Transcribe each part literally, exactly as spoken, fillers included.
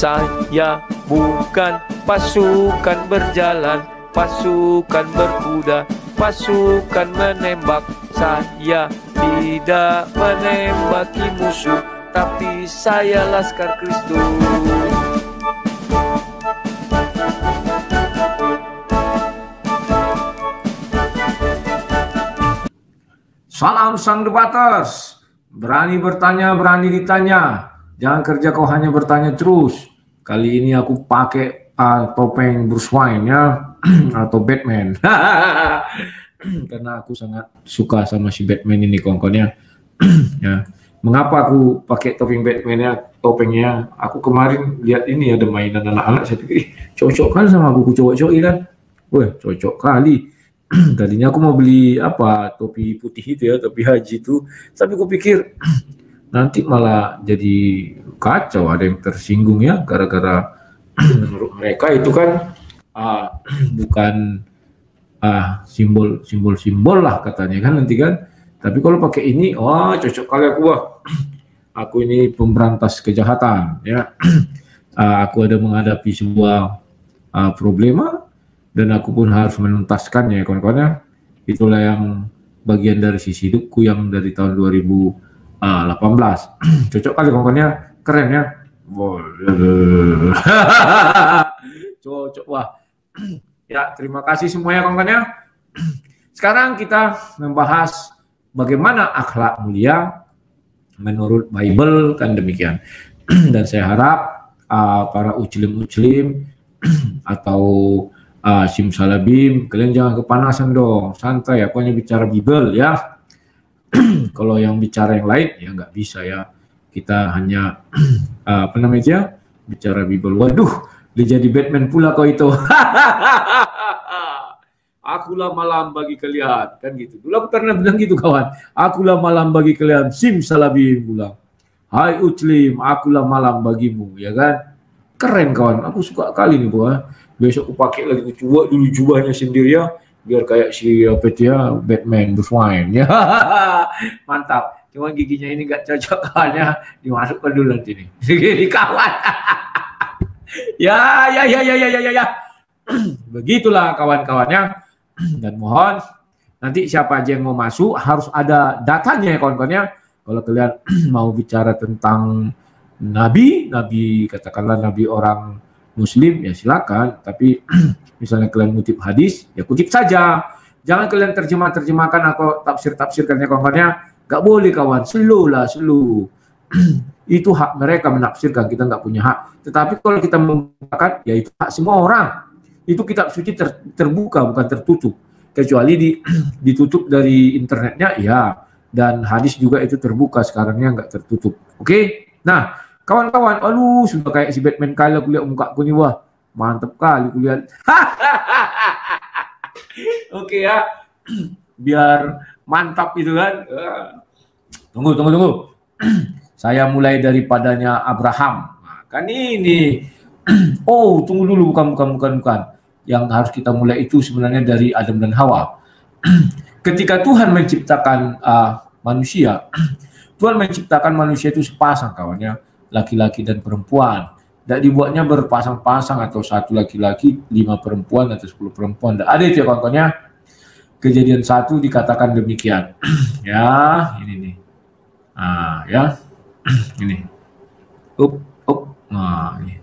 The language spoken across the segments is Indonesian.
Saya bukan pasukan berjalan, pasukan berkuda, pasukan menembak. Saya tidak menembaki musuh, tapi saya laskar Kristus. Salam Sang Debaters. Berani bertanya, berani ditanya. Jangan kerja kau hanya bertanya terus. Kali ini aku pakai uh, topeng Bruce Wayne ya, atau Batman. Karena aku sangat suka sama si Batman ini kawan-kawannya. Ya. Mengapa aku pakai topeng Batman-nya, topengnya? Aku kemarin lihat ini ada mainan anak-anak, saya pikir cocok kan sama buku cowok-cowokin kan. Wah, cocok kali. Tadinya aku mau beli apa? Topi putih itu ya, topi haji itu. Tapi aku pikir nanti malah jadi kacau, ada yang tersinggung ya gara-gara menurut mereka itu kan uh, bukan ah simbol simbol simbol lah katanya kan nanti kan. Tapi kalau pakai ini wah oh, cocok kali aku, wah aku ini pemberantas kejahatan ya. Ah, aku ada menghadapi sebuah ah, problema dan aku pun harus menuntaskannya ya kawan-kawan. Itulah yang bagian dari sisi hidupku yang dari tahun dua ribu delapan belas. Cocok kali kawan-kawannya, keren ya. Cocok wah. Ya, terima kasih semuanya kawan-kawan. Sekarang kita membahas bagaimana akhlak mulia menurut Bible kan demikian. Dan saya harap uh, para uclim-uclim atau uh, simsalabim, kalian jangan kepanasan dong, santai ya, pokoknya bicara Bible ya. Kalau yang bicara yang lain ya nggak bisa ya. Kita hanya uh, apa namanya bicara Bible. Waduh, dia jadi Batman pula kau itu. Akulah malam bagi kalian kan gitu. Dulu aku pernah bilang gitu kawan. Akulah malam bagi kalian. Simsalabim pulang. Hai Uclim, akulah malam bagimu ya kan. Keren kawan. Aku suka kali nih buah. Besok aku pakai lagi, aku coba dulu jubahnya sendiri ya. Biar kayak si apa itu ya, Batman Buswine ya. Mantap. Cuma giginya ini gak cocok kawan ya. Dimasukkan dulu nanti nih. Segini kawan. Ya, ya, ya, ya, ya, ya, ya. Begitulah kawan-kawannya. Dan mohon nanti siapa aja yang mau masuk harus ada datanya ya kawan-kawannya. Kalau kalian mau bicara tentang Nabi, Nabi katakanlah Nabi orang Muslim ya silakan. Tapi misalnya kalian kutip hadis ya kutip saja. Jangan kalian terjemah-terjemahkan atau tafsir-tafsirkannya kawan-kawannya. Gak boleh kawan, selu lah selu. Itu hak mereka menafsirkan, kita nggak punya hak. Tetapi kalau kita menggunakan, ya itu hak semua orang. Itu kitab suci ter, terbuka, bukan tertutup. Kecuali di, ditutup dari internetnya, ya. Dan hadis juga itu terbuka, sekarangnya nggak tertutup. Oke? Nah, kawan-kawan, aduh, sudah kayak si Batman kali aku lihat muka aku nih, wah. Mantep kali aku lihat. Oke ya. Biar mantap itu kan. Tunggu, tunggu, tunggu. Saya mulai daripadanya Abraham. Nah, kan ini. Oh, tunggu dulu, bukan, bukan, bukan, bukan. Yang harus kita mulai itu sebenarnya dari Adam dan Hawa. Ketika Tuhan menciptakan uh, manusia, Tuhan menciptakan manusia itu sepasang kawannya, laki-laki dan perempuan. Tidak dibuatnya berpasang-pasang atau satu laki-laki, lima perempuan atau sepuluh perempuan. Tidak ada itu ya kawan-kawannya. Kejadian satu dikatakan demikian. Ya, ini nih. Nah, ya. Ini, up, up, nah ini,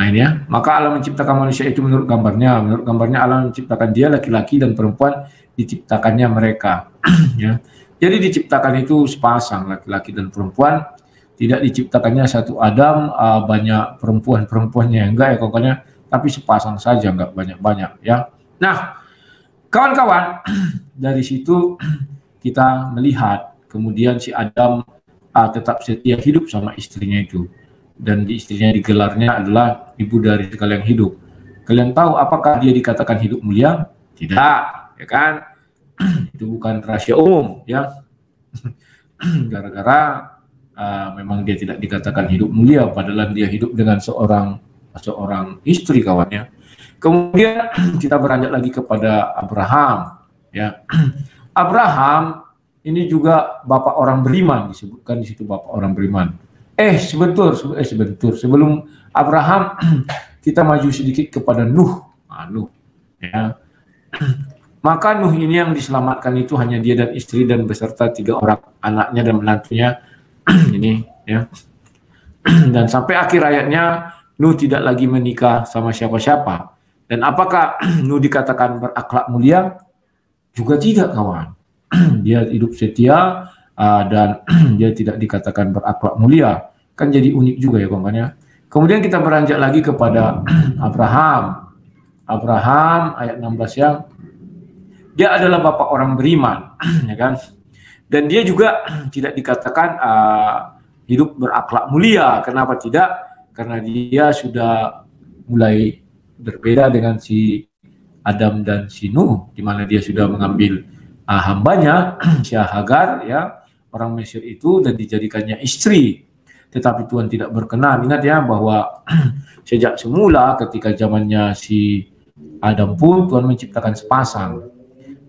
nah ini ya. Maka Allah menciptakan manusia itu menurut gambarnya. Menurut gambarnya Allah menciptakan dia laki-laki dan perempuan diciptakannya mereka. Ya, jadi diciptakan itu sepasang laki-laki dan perempuan. Tidak diciptakannya satu Adam uh, banyak perempuan-perempuannya, enggak ya pokoknya. Tapi sepasang saja, enggak banyak-banyak ya. Nah, kawan-kawan dari situ kita melihat. Kemudian si Adam ah, tetap setia hidup sama istrinya itu. Dan di istrinya digelarnya adalah ibu dari segala yang hidup. Kalian tahu apakah dia dikatakan hidup mulia? Tidak, ya kan? Itu bukan rahasia umum, ya. Gara-gara uh, memang dia tidak dikatakan hidup mulia, padahal dia hidup dengan seorang seorang istri kawannya. Kemudian kita beranjak lagi kepada Abraham, ya. Abraham ini juga bapak orang beriman, disebutkan di situ bapak orang beriman. Eh sebentar, eh sebentar. Sebelum Abraham kita maju sedikit kepada Nuh. Nah, Nuh, ya. Maka Nuh ini yang diselamatkan itu hanya dia dan istri dan beserta tiga orang anaknya dan menantunya ini, ya. Dan sampai akhir ayatnya Nuh tidak lagi menikah sama siapa-siapa. Dan apakah Nuh dikatakan berakhlak mulia? Juga tidak, kawan. Dia hidup setia. Uh, dan dia tidak dikatakan berakhlak mulia, kan jadi unik juga ya kawan-kawan ya. Kemudian kita beranjak lagi kepada Abraham. Abraham ayat enam belas yang dia adalah bapak orang beriman, ya kan? Dan dia juga tidak dikatakan uh, hidup berakhlak mulia. Kenapa tidak? Karena dia sudah mulai berbeda dengan si Adam dan si Nuh, di mana dia sudah mengambil uh, hambanya si Hagar, ya, orang Mesir itu, dan dijadikannya istri. Tetapi Tuhan tidak berkenan. Ingat ya bahwa sejak semula ketika zamannya si Adam pun Tuhan menciptakan sepasang.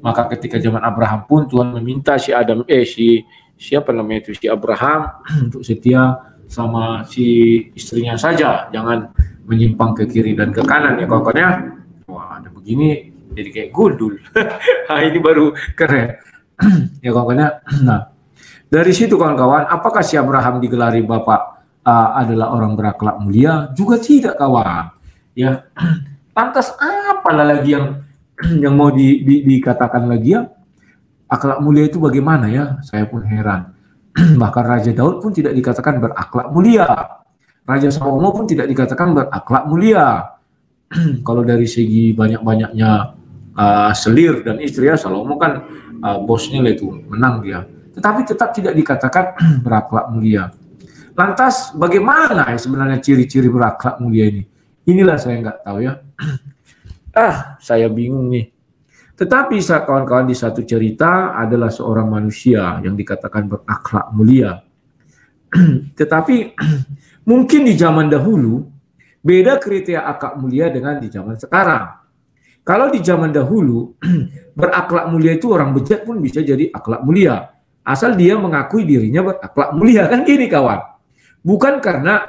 Maka ketika zaman Abraham pun Tuhan meminta si Adam eh si siapa namanya itu si Abraham untuk setia sama si istrinya saja, jangan menyimpang ke kiri dan ke kanan ya kawan-kawan ya. Wah, ada begini jadi kayak gundul. Ini baru keren. Ya kawan-kawan ya. Nah, dari situ kawan-kawan, apakah si Abraham digelari bapak uh, adalah orang berakhlak mulia? Juga tidak, kawan. Ya, lantas apalah lagi yang yang mau di, di, dikatakan lagi ya? Akhlak mulia itu bagaimana ya? Saya pun heran. Bahkan Raja Daud pun tidak dikatakan berakhlak mulia. Raja Salomo pun tidak dikatakan berakhlak mulia. Kalau dari segi banyak-banyaknya uh, selir dan istri ya, Salomo kan uh, bosnya lah itu, menang dia. Tetapi tetap tidak dikatakan berakhlak mulia. Lantas bagaimana ya sebenarnya ciri-ciri berakhlak mulia ini? Inilah saya nggak tahu ya. Ah, saya bingung nih. Tetapi kawan-kawan, di satu cerita adalah seorang manusia yang dikatakan berakhlak mulia. Tetapi mungkin di zaman dahulu beda kriteria akhlak mulia dengan di zaman sekarang. Kalau di zaman dahulu berakhlak mulia itu orang bejat pun bisa jadi akhlak mulia, asal dia mengakui dirinya berakhlak mulia. Kan gini kawan, bukan karena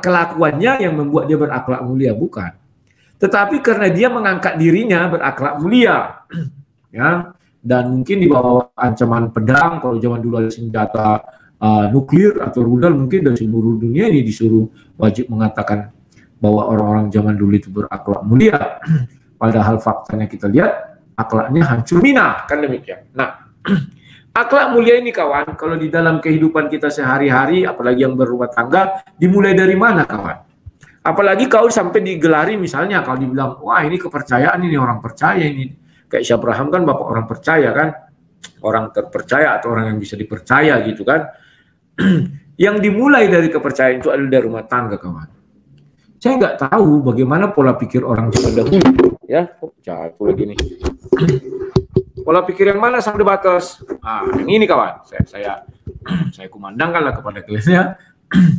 kelakuannya yang membuat dia berakhlak mulia, bukan, tetapi karena dia mengangkat dirinya berakhlak mulia, ya. Dan mungkin di bawah ancaman pedang, kalau zaman dulu ada senjata uh, nuklir atau rudal, mungkin dari seluruh dunia ini disuruh wajib mengatakan bahwa orang-orang zaman dulu itu berakhlak mulia, padahal faktanya kita lihat akhlaknya hancur mina, kan demikian. Nah, akhlak mulia ini kawan, kalau di dalam kehidupan kita sehari-hari, apalagi yang berumah tangga, dimulai dari mana kawan? Apalagi kau sampai digelari misalnya, kalau dibilang, wah ini kepercayaan, ini orang percaya ini. Kayak si Abraham kan bapak orang percaya kan, orang terpercaya atau orang yang bisa dipercaya gitu kan. Yang dimulai dari kepercayaan itu adalah dari rumah tangga kawan. Saya nggak tahu bagaimana pola pikir orang zaman dahulu, ya. Oh, jatuh lagi nih. Pola pikir yang mana Sang Debaters? Nah, yang ini kawan, saya saya, saya kumandangkanlah kepada kelasnya.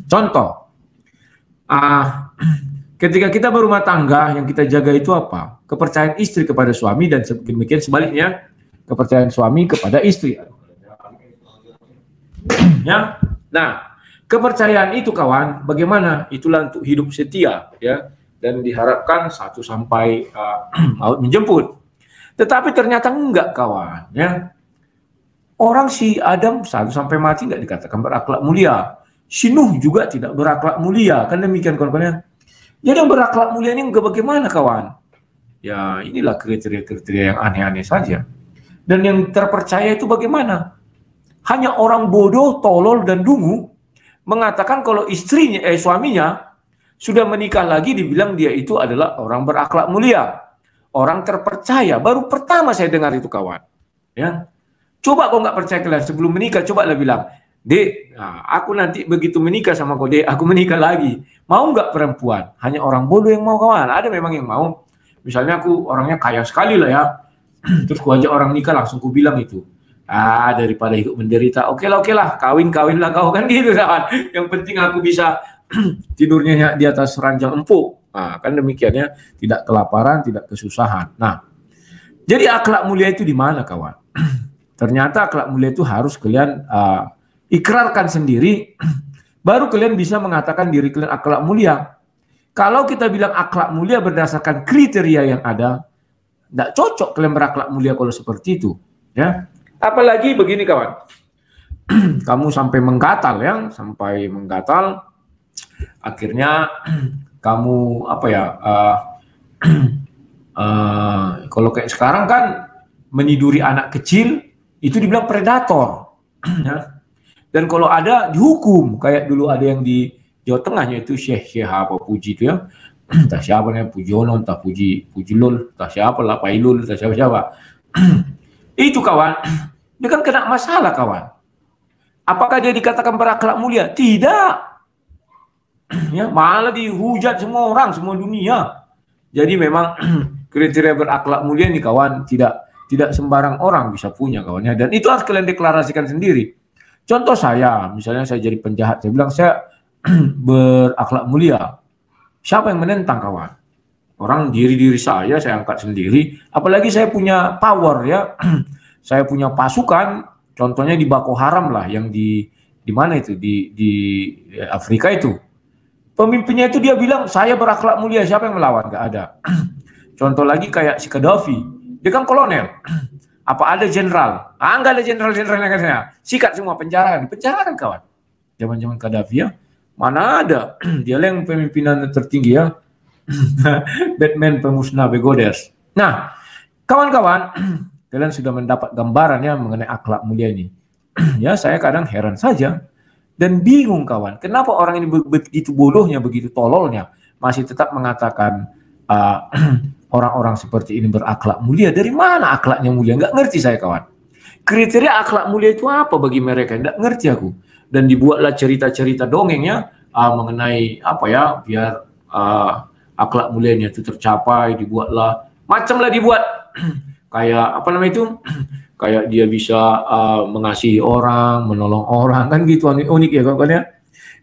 Contoh, ah, ketika kita berumah tangga, yang kita jaga itu apa? Kepercayaan istri kepada suami, dan demikian sebaliknya, kepercayaan suami kepada istri. Ya, nah, kepercayaan itu kawan, bagaimana? Itulah untuk hidup setia, ya, dan diharapkan satu sampai uh, maut menjemput. Tetapi ternyata enggak kawan, ya. Orang si Adam sampai mati enggak dikatakan berakhlak mulia. Si Nuh juga tidak berakhlak mulia, kan demikian kawan-kawan. Jadi yang berakhlak mulia ini enggak bagaimana kawan? Ya inilah kriteria-kriteria yang aneh-aneh saja. Dan yang terpercaya itu bagaimana? Hanya orang bodoh, tolol, dan dungu mengatakan kalau istrinya, eh suaminya sudah menikah lagi dibilang dia itu adalah orang berakhlak mulia. Orang terpercaya, baru pertama saya dengar itu kawan, ya. Coba kau nggak percaya kalian sebelum menikah, coba lah bilang, Dek, nah, aku nanti begitu menikah sama kau, Dek, aku menikah lagi. Mau nggak perempuan? Hanya orang bodoh yang mau kawan. Ada memang yang mau. Misalnya aku orangnya kaya sekali lah ya, terus ku ajak orang nikah, langsung ku bilang itu, ah daripada hidup menderita, oke lah oke lah, kawin kawin lah kau, kan gitu kawan. Yang penting aku bisa tidurnya di atas ranjang empuk. Nah, kan demikiannya, tidak kelaparan, tidak kesusahan. Nah, jadi akhlak mulia itu di mana kawan? Ternyata akhlak mulia itu harus kalian uh, ikrarkan sendiri baru kalian bisa mengatakan diri kalian akhlak mulia. Kalau kita bilang akhlak mulia berdasarkan kriteria yang ada, tidak cocok kalian berakhlak mulia kalau seperti itu, ya. Apalagi begini kawan, kamu sampai menggatal ya, sampai menggatal, akhirnya kamu apa ya? Uh, uh, kalau kayak sekarang kan meniduri anak kecil itu dibilang predator, ya. Dan kalau ada dihukum, kayak dulu ada yang di Jawa Tengahnya itu Syekh Syekh apa Puji itu ya, entah siapa namanya Pujono, entah Puji Pujilul, entah siapa lah Pailul, entah siapa siapa. Itu kawan, dia kan kena masalah kawan. Apakah dia dikatakan berakhlak mulia? Tidak. Ya, malah dihujat semua orang, semua dunia. Jadi memang kriteria berakhlak mulia nih kawan, tidak tidak sembarang orang bisa punya kawannya. Dan itu harus kalian deklarasikan sendiri. Contoh saya, misalnya saya jadi penjahat, saya bilang saya berakhlak mulia. Siapa yang menentang kawan? Orang diri-diri saya, saya angkat sendiri. Apalagi saya punya power ya. Saya punya pasukan, contohnya di Boko Haram lah, yang di di mana itu? Di di Afrika itu. Pemimpinnya itu dia bilang, saya berakhlak mulia, siapa yang melawan? Gak ada. Contoh lagi kayak si Qadhafi, dia kan kolonel. Apa ada jenderal? Ah, enggak ada jenderal-jenderal yang katanya. Sikat semua penjara, dipenjarakan kawan. Zaman-zaman Qadhafi ya. Mana ada, dia yang pemimpinan tertinggi ya, Batman pemusnah begodes. Nah, kawan-kawan, kalian sudah mendapat gambaran ya mengenai akhlak mulia ini. Ya, saya kadang heran saja dan bingung kawan, kenapa orang ini begitu bodohnya, begitu tololnya, masih tetap mengatakan uh, orang-orang seperti ini berakhlak mulia. Dari mana akhlaknya mulia? Nggak ngerti saya kawan. Kriteria akhlak mulia itu apa bagi mereka? Nggak ngerti aku. Dan dibuatlah cerita-cerita dongengnya uh, mengenai apa ya, biar uh, akhlak mulianya itu tercapai, dibuatlah macamlah dibuat kayak apa namanya itu, kayak dia bisa uh, mengasihi orang, menolong orang kan gitu, unik ya kawan-kawan ya.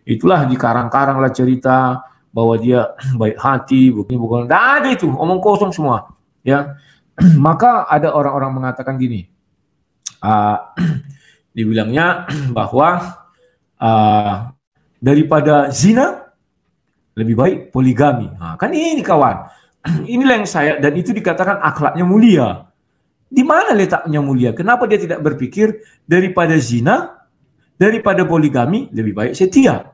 Itulah dikarang-karanglah cerita bahwa dia baik hati, bukan bukan, nah, ada itu omong kosong semua ya. Maka ada orang-orang mengatakan gini, uh, dibilangnya bahwa Uh, daripada zina lebih baik poligami. Nah, kan ini kawan, inilah yang saya, dan itu dikatakan akhlaknya mulia. Di mana letaknya mulia? Kenapa dia tidak berpikir daripada zina, daripada poligami lebih baik setia?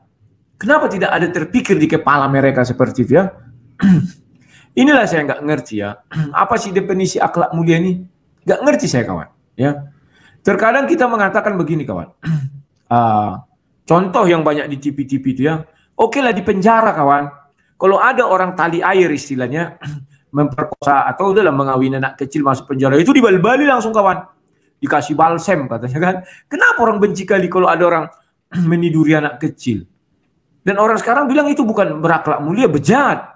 Kenapa tidak ada terpikir di kepala mereka seperti itu ya? Inilah saya nggak ngerti ya. Apa sih definisi akhlak mulia ini? Nggak ngerti saya kawan ya. Terkadang kita mengatakan begini kawan, uh, contoh yang banyak di T V-T V itu ya, oke lah di penjara kawan. Kalau ada orang tali air istilahnya, memperkosa atau udahlah mengawini anak kecil masuk penjara, itu dibalik-balik langsung kawan. Dikasih balsem katanya kan. Kenapa orang benci kali kalau ada orang meniduri anak kecil? Dan orang sekarang bilang itu bukan berakhlak mulia, bejat.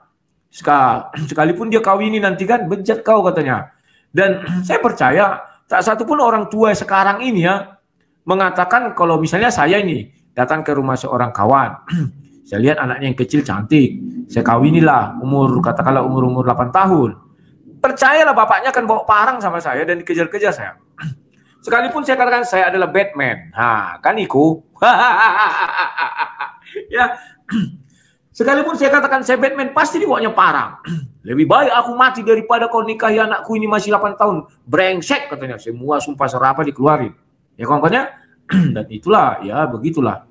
Sekalipun dia kawini nanti kan, bejat kau katanya. Dan saya percaya tak satu pun orang tua sekarang ini ya, mengatakan kalau misalnya saya ini datang ke rumah seorang kawan, saya lihat anaknya yang kecil cantik, saya kawinilah umur, katakanlah umur-umur delapan tahun. Percayalah bapaknya akan bawa parang sama saya dan dikejar-kejar saya. Sekalipun saya katakan saya adalah Batman. Nah, kan iku. Ya. Sekalipun saya katakan saya Batman, pasti dibawanya parang. Lebih baik aku mati daripada kau nikahi anakku ini masih delapan tahun. Brengsek katanya, semua sumpah serapah dikeluarin. Ya kawan-kawannya. Dan itulah ya, begitulah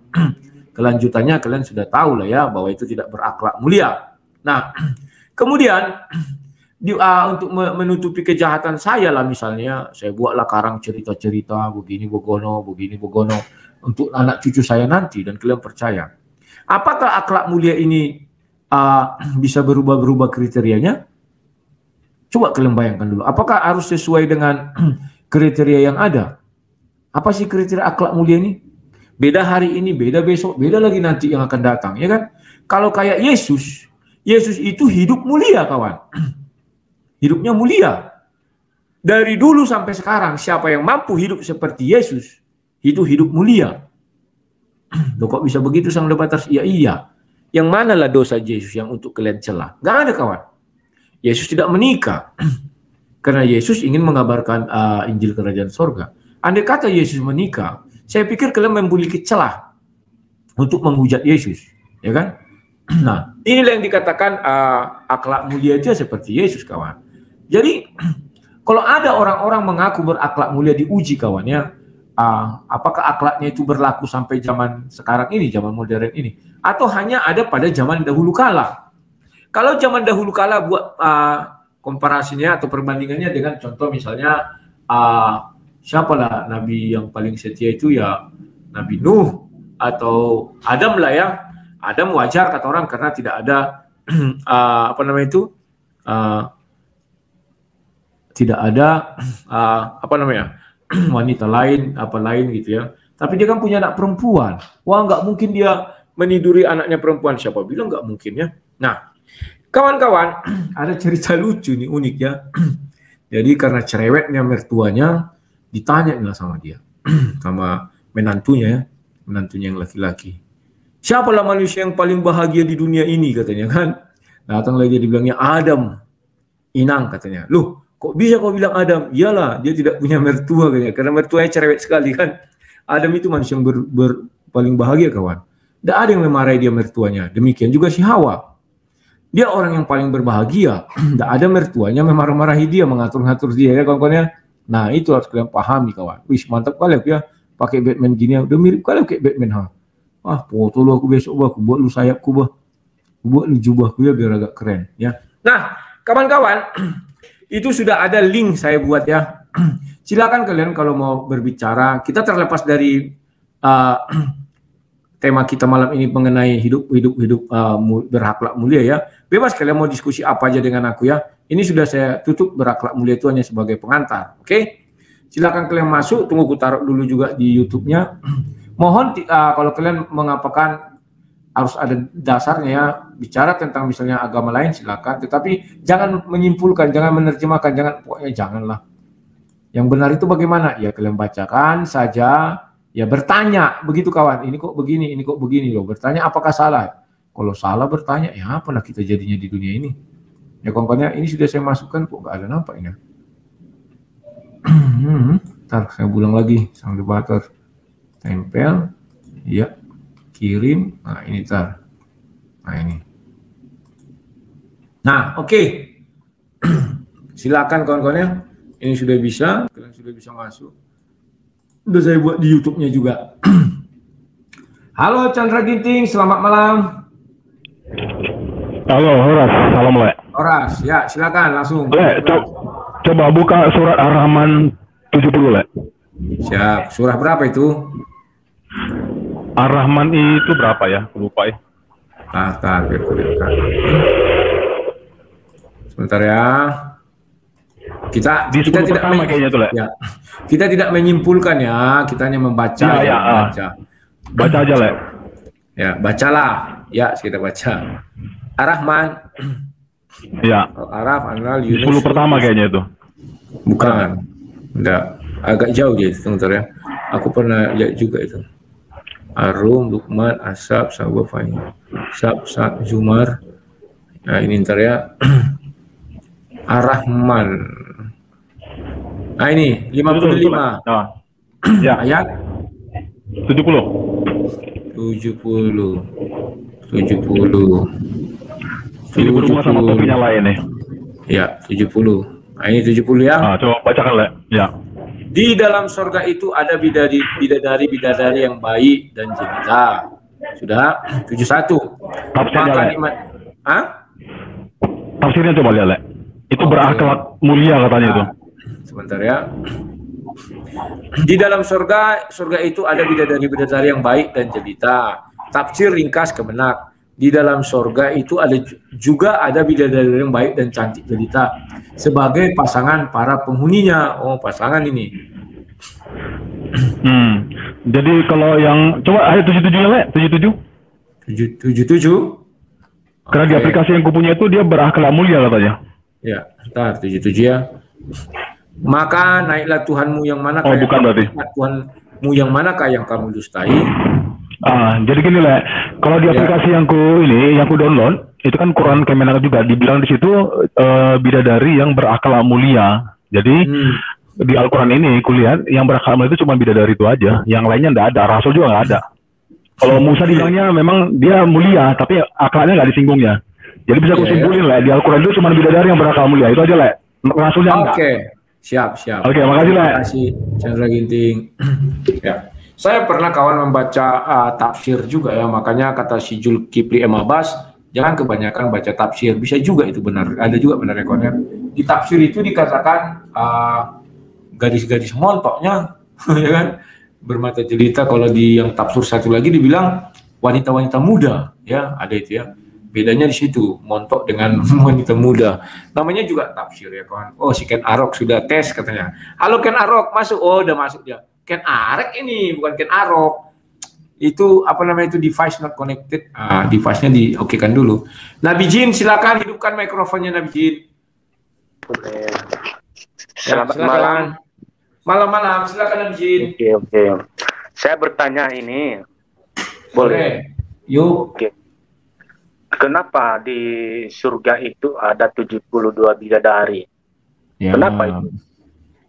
kelanjutannya, kalian sudah tahu lah ya bahwa itu tidak berakhlak mulia. Nah, kemudian di, uh, untuk menutupi kejahatan saya lah, misalnya saya buatlah karang cerita-cerita begini bogono, begini bogono untuk anak cucu saya nanti, dan kalian percaya. Apakah akhlak mulia ini uh, bisa berubah-berubah kriterianya? Coba kalian bayangkan dulu, apakah harus sesuai dengan kriteria yang ada? Apa sih kriteria akhlak mulia ini? Beda hari ini, beda besok, beda lagi nanti yang akan datang, ya kan? Kalau kayak Yesus, Yesus itu hidup mulia, kawan. Hidupnya mulia. Dari dulu sampai sekarang, siapa yang mampu hidup seperti Yesus, itu hidup mulia. Loh, kok bisa begitu Sang Debaters? Iya, iya. Yang manalah dosa Yesus yang untuk kalian celah? Gak ada, kawan. Yesus tidak menikah. Karena Yesus ingin mengabarkan uh, Injil Kerajaan Sorga. Andai kata Yesus menikah, saya pikir kalian memiliki celah. untuk menghujat Yesus, ya kan? Nah, inilah yang dikatakan uh, akhlak mulia itu seperti Yesus, kawan. Jadi kalau ada orang-orang mengaku berakhlak mulia diuji, kawannya, uh, apakah akhlaknya itu berlaku sampai zaman sekarang ini, zaman modern ini, atau hanya ada pada zaman dahulu kala? Kalau zaman dahulu kala, buat uh, komparasinya atau perbandingannya dengan contoh misalnya uh, siapalah nabi yang paling setia itu, ya Nabi Nuh atau Adam lah ya. Adam wajar kata orang karena tidak ada uh, apa namanya itu uh, tidak ada uh, apa namanya wanita lain apa lain gitu ya. Tapi dia kan punya anak perempuan. Wah, nggak mungkin dia meniduri anaknya perempuan. Siapa bilang nggak mungkin ya? Nah, kawan-kawan, ada cerita lucu nih, unik ya. Jadi karena cerewetnya mertuanya, ditanya lah sama dia, sama menantunya ya, menantunya yang laki-laki. Siapalah manusia yang paling bahagia di dunia ini, katanya kan. Datang lagi dibilangnya Adam. Inang katanya. Loh, kok bisa kau bilang Adam? Iyalah, dia tidak punya mertua katanya. Karena mertuanya cerewet sekali kan. Adam itu manusia yang ber, ber, paling bahagia, kawan. Tidak ada yang memarahi dia mertuanya. Demikian juga si Hawa. Dia orang yang paling berbahagia. Tidak ada mertuanya memarah-marahi dia, mengatur-ngatur dia ya kawan-kawannya. Nah, itu harus kalian pahami, kawan. Wis, mantap kali ya. Pakai Batman gini, udah mirip kali kayak Batman ha. Ah, foto lu aku besok, bah. Aku buat lu sayapku, bah. Aku buat lu jubahku ya biar agak keren ya. Nah, kawan-kawan, itu sudah ada link saya buat ya. Silakan kalian kalau mau berbicara. Kita terlepas dari uh, tema kita malam ini mengenai hidup hidup hidup uh, berakhlak mulia ya. Bebas kalian mau diskusi apa aja dengan aku ya. Ini sudah saya tutup, berakhlak mulia itu hanya sebagai pengantar. Oke? Okay? Silakan kalian masuk, tunggu ku taruh dulu juga di YouTube-nya. Mohon uh, kalau kalian mengapakan harus ada dasarnya ya, bicara tentang misalnya agama lain silakan, tetapi jangan menyimpulkan, jangan menerjemahkan, jangan pokoknya janganlah. Yang benar itu bagaimana? Ya kalian bacakan saja, ya bertanya, begitu kawan. Ini kok begini, ini kok begini loh. Bertanya apakah salah? Kalau salah bertanya, ya apalah kita jadinya di dunia ini. Ya kawan-kawannya, ini sudah saya masukkan kok nggak ada nampaknya. Ntar saya ulang lagi, Sang Debaters, tempel, ya, kirim, nah ini tar, nah ini, nah oke, okay. Silakan kawan-kawannya, ini sudah bisa, kalian sudah bisa masuk, udah saya buat di YouTube-nya juga. Halo Chandra Ginting, selamat malam. Halo Horas, salam Le. Horas, ya silakan langsung. Le, coba buka surat Ar-Rahman tujuh puluh, Le. Siap. Surah berapa itu? Ar-Rahman itu berapa ya? Lupa ya. Nah, tar, biar kulihat. Sebentar ya. Kita di kita tidak kayaknya tuh, Le. Ya. Kita tidak menyimpulkan ya, kita hanya membaca ya. Ya, baca. Baca aja, Le. Ya, bacalah. Ya, kita baca. Ar-Rahman. Ya. Araf, Anal, Yunus. sepuluh pertama kayaknya itu. Bukan, enggak, agak jauh dia, sebentar ya. Aku pernah lihat juga itu. Arum, Lukman, Asab, Sabah, Fahim, Sab, Sab, Zumar. Nah ini ntar ya. Ar-Rahman. Nah ini lima puluh lima. Nah. Ya. Ayat tujuh puluh. tujuh puluh. tujuh puluh. tujuh puluh. Berhubungan sama kopinya lain nih. Ya, tujuh puluh. Nah, ini tujuh puluh ya. Nah, coba bacakan, Le. Ya. Di dalam surga itu ada bidadari, bidadari, bidadari yang baik dan jelita. Sudah tujuh puluh satu. Tafsirnya, Le. Iman... Hah? Tafsirnya coba lihat, Le. Itu oh, berakhlak ya. Mulia katanya nah, itu. Sebentar ya. Di dalam surga, surga itu ada bidadari-bidadari yang baik dan jelita. Tafsir ringkas kemenak. Di dalam sorga itu ada juga ada bidadari yang baik dan cantik jelita sebagai pasangan para penghuninya. Oh, pasangan ini. Hmm. Jadi kalau yang coba ayat tujuh puluh tujuh ya, Le. tujuh puluh tujuh. tujuh puluh tujuh. Karena okay. Di aplikasi yang kupunya itu dia berakhlak mulia katanya. Ya, entar tujuh puluh tujuh ya. Maka naiklah Tuhanmu yang mana kayak oh, bukan berarti. Tuhanmu yang manakah yang kamu dustai? Ah, jadi gini Le, kalau di aplikasi ya. Yang ku ini, yang ku download, itu kan Quran Kemenak juga dibilang di situ uh, bidadari yang berakhlak mulia. Jadi hmm. di Al-Quran ini kulihat yang berakhlak mulia itu cuma bidadari itu aja, yang lainnya ndak ada, rasul juga nggak ada. Kalau Musa dibilangnya memang dia mulia, tapi akalnya nggak disinggung ya. Jadi bisa aku simpulin lah, di Al-Quran itu cuma bidadari yang berakal mulia, itu aja lah. Rasulnya enggak. Oke, siap, siap. Oke, makasih lah. Terima kasih, Chandra Ginting. Ya. Saya pernah kawan membaca uh, tafsir juga ya, makanya kata si Julkipli M. Abbas, jangan kebanyakan baca tafsir, bisa juga itu benar, ada juga benar rekornya. Di tafsir itu dikatakan uh, gadis-gadis montoknya, ya kan, bermata jelita. Kalau di yang tafsir satu lagi dibilang wanita-wanita muda, ya ada itu ya. Bedanya di situ, montok dengan wanita muda. Namanya juga tafsir ya kawan. Oh, si Ken Arok sudah tes katanya. Halo Ken Arok, masuk. Oh, udah masuk dia. Ken Arok ini, bukan Ken Arok. Itu apa namanya itu device not connected. Ah, device-nya diokekan dulu. Nabi Jin, silakan hidupkan mikrofonnya Nabi Jin. Oke. Selamat malam. Malam-malam, silakan Nabi Jin. Oke, oke. Saya bertanya ini. Boleh. Oke. Yuk. Oke. Kenapa di surga itu ada tujuh puluh dua bidadari? Ya, kenapa itu?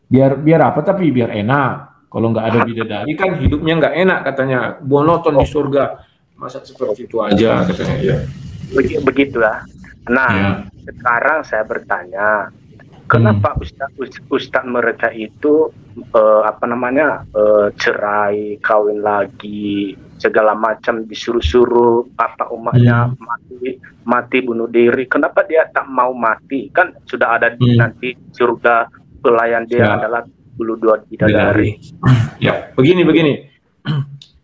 Biar biar apa tapi biar enak. Kalau nggak ada bidadari kan hidupnya nggak enak katanya. Monoton di surga. Masa seperti itu aja katanya. Ya. Beg begitulah. Nah, ya. Sekarang saya bertanya, kenapa hmm. ustaz, ustaz mereka itu uh, apa namanya? Uh, cerai, kawin lagi, segala macam disuruh-suruh, apa umatnya hmm. mati, mati bunuh diri. Kenapa dia tak mau mati? Kan sudah ada di hmm. nanti surga pelayan dia ya. Adalah dua puluh dua bidadari. Ya, begini begini.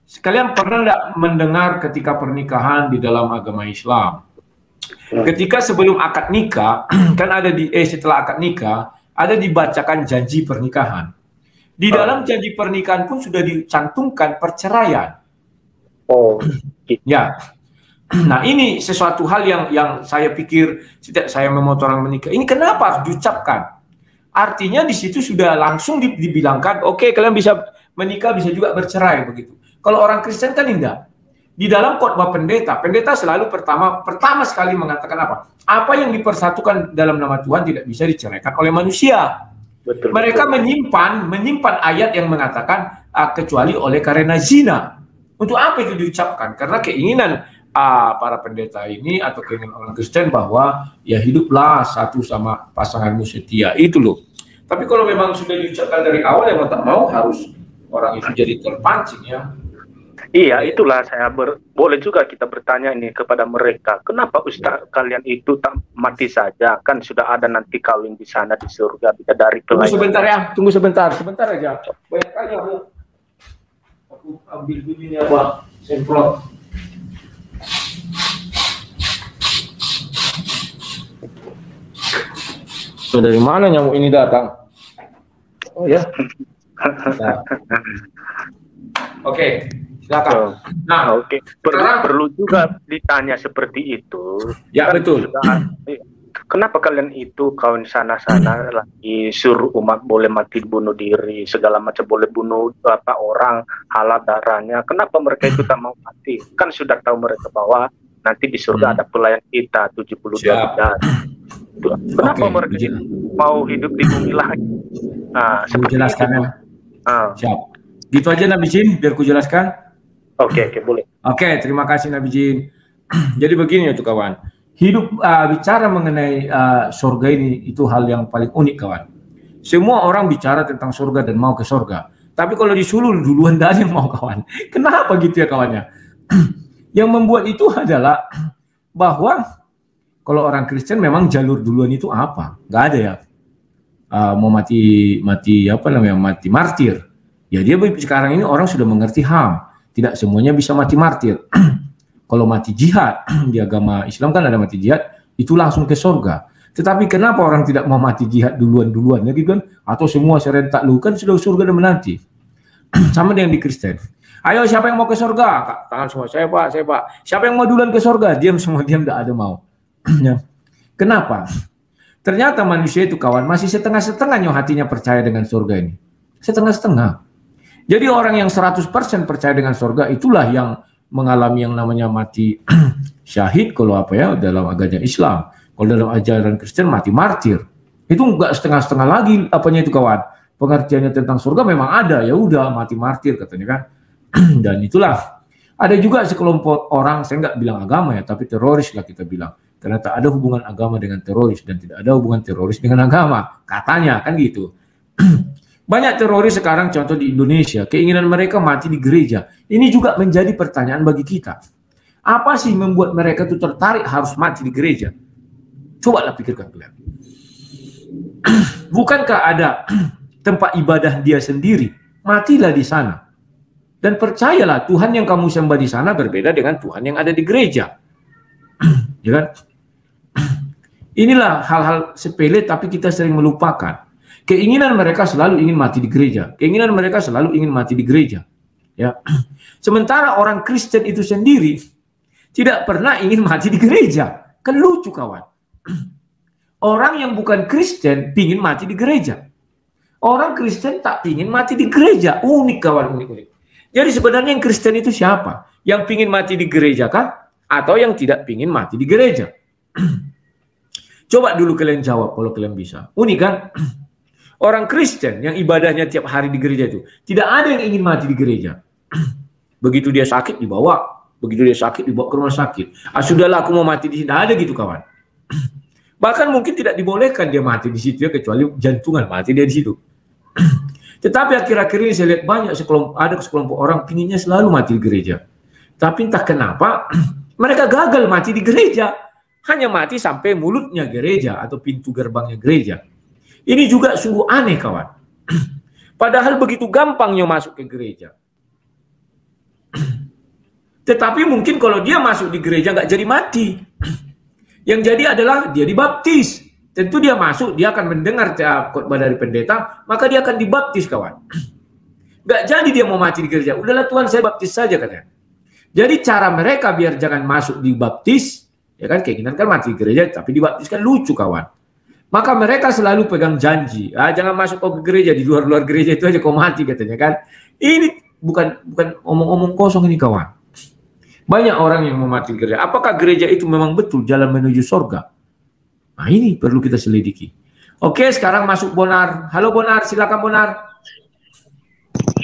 Sekalian pernah enggak mendengar ketika pernikahan di dalam agama Islam? Ketika sebelum akad nikah, kan ada di eh setelah akad nikah ada dibacakan janji pernikahan. Di dalam janji pernikahan pun sudah dicantumkan perceraian. Oh, ya. Nah, ini sesuatu hal yang yang saya pikir setiap saya memotong orang menikah. Ini kenapa harus diucapkan? Artinya di situ sudah langsung dibilangkan, oke okay, kalian bisa menikah bisa juga bercerai begitu. Kalau orang Kristen kan tidak. Di dalam khotbah pendeta, pendeta selalu pertama pertama sekali mengatakan apa? Apa yang dipersatukan dalam nama Tuhan tidak bisa diceraikan oleh manusia. Betul, Mereka betul. menyimpan menyimpan ayat yang mengatakan ah, kecuali oleh karena zina. Untuk apa itu diucapkan? Karena keinginan ah, para pendeta ini atau keinginan orang Kristen bahwa ya hiduplah satu sama pasanganmu setia, itu loh. Tapi kalau memang sudah diucapkan dari awal, yang tak mau harus orang itu jadi terpancing ya. Iya, itulah saya ber, boleh juga kita bertanya ini kepada mereka. Kenapa Ustaz kalian itu tak mati saja? Kan sudah ada nanti kawin di sana di surga bidadari. Tunggu sebentar ya, tunggu sebentar, sebentar aja. Banyak kali aku aku ambil bunyinya apa semprot. So, dari mana nyamuk ini datang? Oh ya. Nah. Oke. Okay. Silakan. Nah, oke. Okay. Perlu, perlu juga ditanya seperti itu. Ya, kan betul. Sudah, kenapa kalian itu kawin sana-sana lagi suruh umat boleh mati bunuh diri, segala macam boleh bunuh apa orang, halal darahnya. Kenapa mereka itu tak mau mati? Kan sudah tahu mereka bahwa nanti di surga hmm. ada pelayan kita tujuh puluh dua bidadari. Kenapa okay, mereka begini. mau hidup di bumi lagi? Nah, seperti jelaskan itu. Ah. Siap. Gitu aja Nabi Jin, biar ku jelaskan. Oke, okay, okay, boleh. Oke, okay, terima kasih Nabi Jin. Jadi begini tuh kawan, hidup uh, bicara mengenai uh, surga ini itu hal yang paling unik kawan. Semua orang bicara tentang surga dan mau ke surga. Tapi kalau disuruh duluan dari mau kawan. Kenapa gitu ya kawannya? Yang membuat itu adalah bahwa kalau orang Kristen memang jalur duluan itu apa? Gak ada ya. Uh, mau mati mati apa namanya mati martir. Ya dia sekarang ini orang sudah mengerti H A M. Tidak semuanya bisa mati martir. Kalau mati jihad, di agama Islam kan ada mati jihad, itu langsung ke surga. Tetapi kenapa orang tidak mau mati jihad duluan-duluan? Jadi kan, atau semua serentak lu kan sudah surga dan menanti. Sama dengan di Kristen. Ayo siapa yang mau ke surga? Kak, tangan semua, saya pak, saya pak. Siapa yang mau duluan ke surga? Diam semua, diam, tidak ada mau. Kenapa? Ternyata manusia itu kawan, masih setengah-setengahnya hatinya percaya dengan surga ini. Setengah-setengah. Jadi orang yang seratus persen percaya dengan surga itulah yang mengalami yang namanya mati syahid kalau apa ya dalam agama Islam. Kalau dalam ajaran Kristen mati martir. Itu enggak setengah-setengah lagi apanya itu kawan. Pengertiannya tentang surga memang ada, ya udah mati martir katanya kan. Dan itulah Ada juga sekelompok orang, saya nggak bilang agama ya, tapi teroris lah kita bilang. Karena tak ada hubungan agama dengan teroris dan tidak ada hubungan teroris dengan agama. Katanya kan gitu. Banyak teroris sekarang contoh di Indonesia, keinginan mereka mati di gereja. Ini juga menjadi pertanyaan bagi kita. Apa sih membuat mereka itu tertarik harus mati di gereja? Cobalah pikirkan kalian. Bukankah ada tempat ibadah dia sendiri? Matilah di sana. Dan percayalah Tuhan yang kamu sembah di sana berbeda dengan Tuhan yang ada di gereja. Ya kan? Inilah hal-hal sepele tapi kita sering melupakan. Keinginan mereka selalu ingin mati di gereja. Keinginan mereka selalu ingin mati di gereja. Ya. Sementara orang Kristen itu sendiri tidak pernah ingin mati di gereja. Kan lucu kawan. Orang yang bukan Kristen pingin mati di gereja. Orang Kristen tak pingin mati di gereja. Unik kawan, unik-unik. Jadi sebenarnya yang Kristen itu siapa? Yang pingin mati di gereja kan? Atau yang tidak pingin mati di gereja. Coba dulu kalian jawab kalau kalian bisa. Unik kan? Orang Kristen yang ibadahnya tiap hari di gereja itu, tidak ada yang ingin mati di gereja. Begitu dia sakit dibawa, begitu dia sakit dibawa ke rumah sakit. Ah sudahlah aku mau mati di sini. Tidak ada gitu kawan. Bahkan mungkin tidak dibolehkan dia mati di situ ya, kecuali jantungan mati dia di situ. Tetapi akhir-akhir ini saya lihat banyak sekelompok, ada sekelompok orang pinginnya selalu mati di gereja. Tapi entah kenapa mereka gagal mati di gereja, hanya mati sampai mulutnya gereja atau pintu gerbangnya gereja. Ini juga sungguh aneh kawan. Padahal begitu gampangnya masuk ke gereja. Tetapi mungkin kalau dia masuk di gereja nggak jadi mati. Yang jadi adalah dia dibaptis. Tentu dia masuk, dia akan mendengar khotbah dari pendeta, maka dia akan dibaptis kawan. Nggak jadi dia mau mati di gereja. Udahlah Tuhan saya baptis saja katanya. Jadi cara mereka biar jangan masuk dibaptis, ya kan keinginan kan mati di gereja, tapi dibaptis kan lucu kawan. Maka mereka selalu pegang janji, ah, jangan masuk ke gereja, di luar-luar gereja itu aja kau mati katanya kan. Ini bukan bukan omong-omong kosong ini kawan. Banyak orang yang mau mati di gereja. Apakah gereja itu memang betul jalan menuju surga? Nah ini perlu kita selidiki. Oke sekarang masuk Bonar. Halo Bonar, silakan Bonar.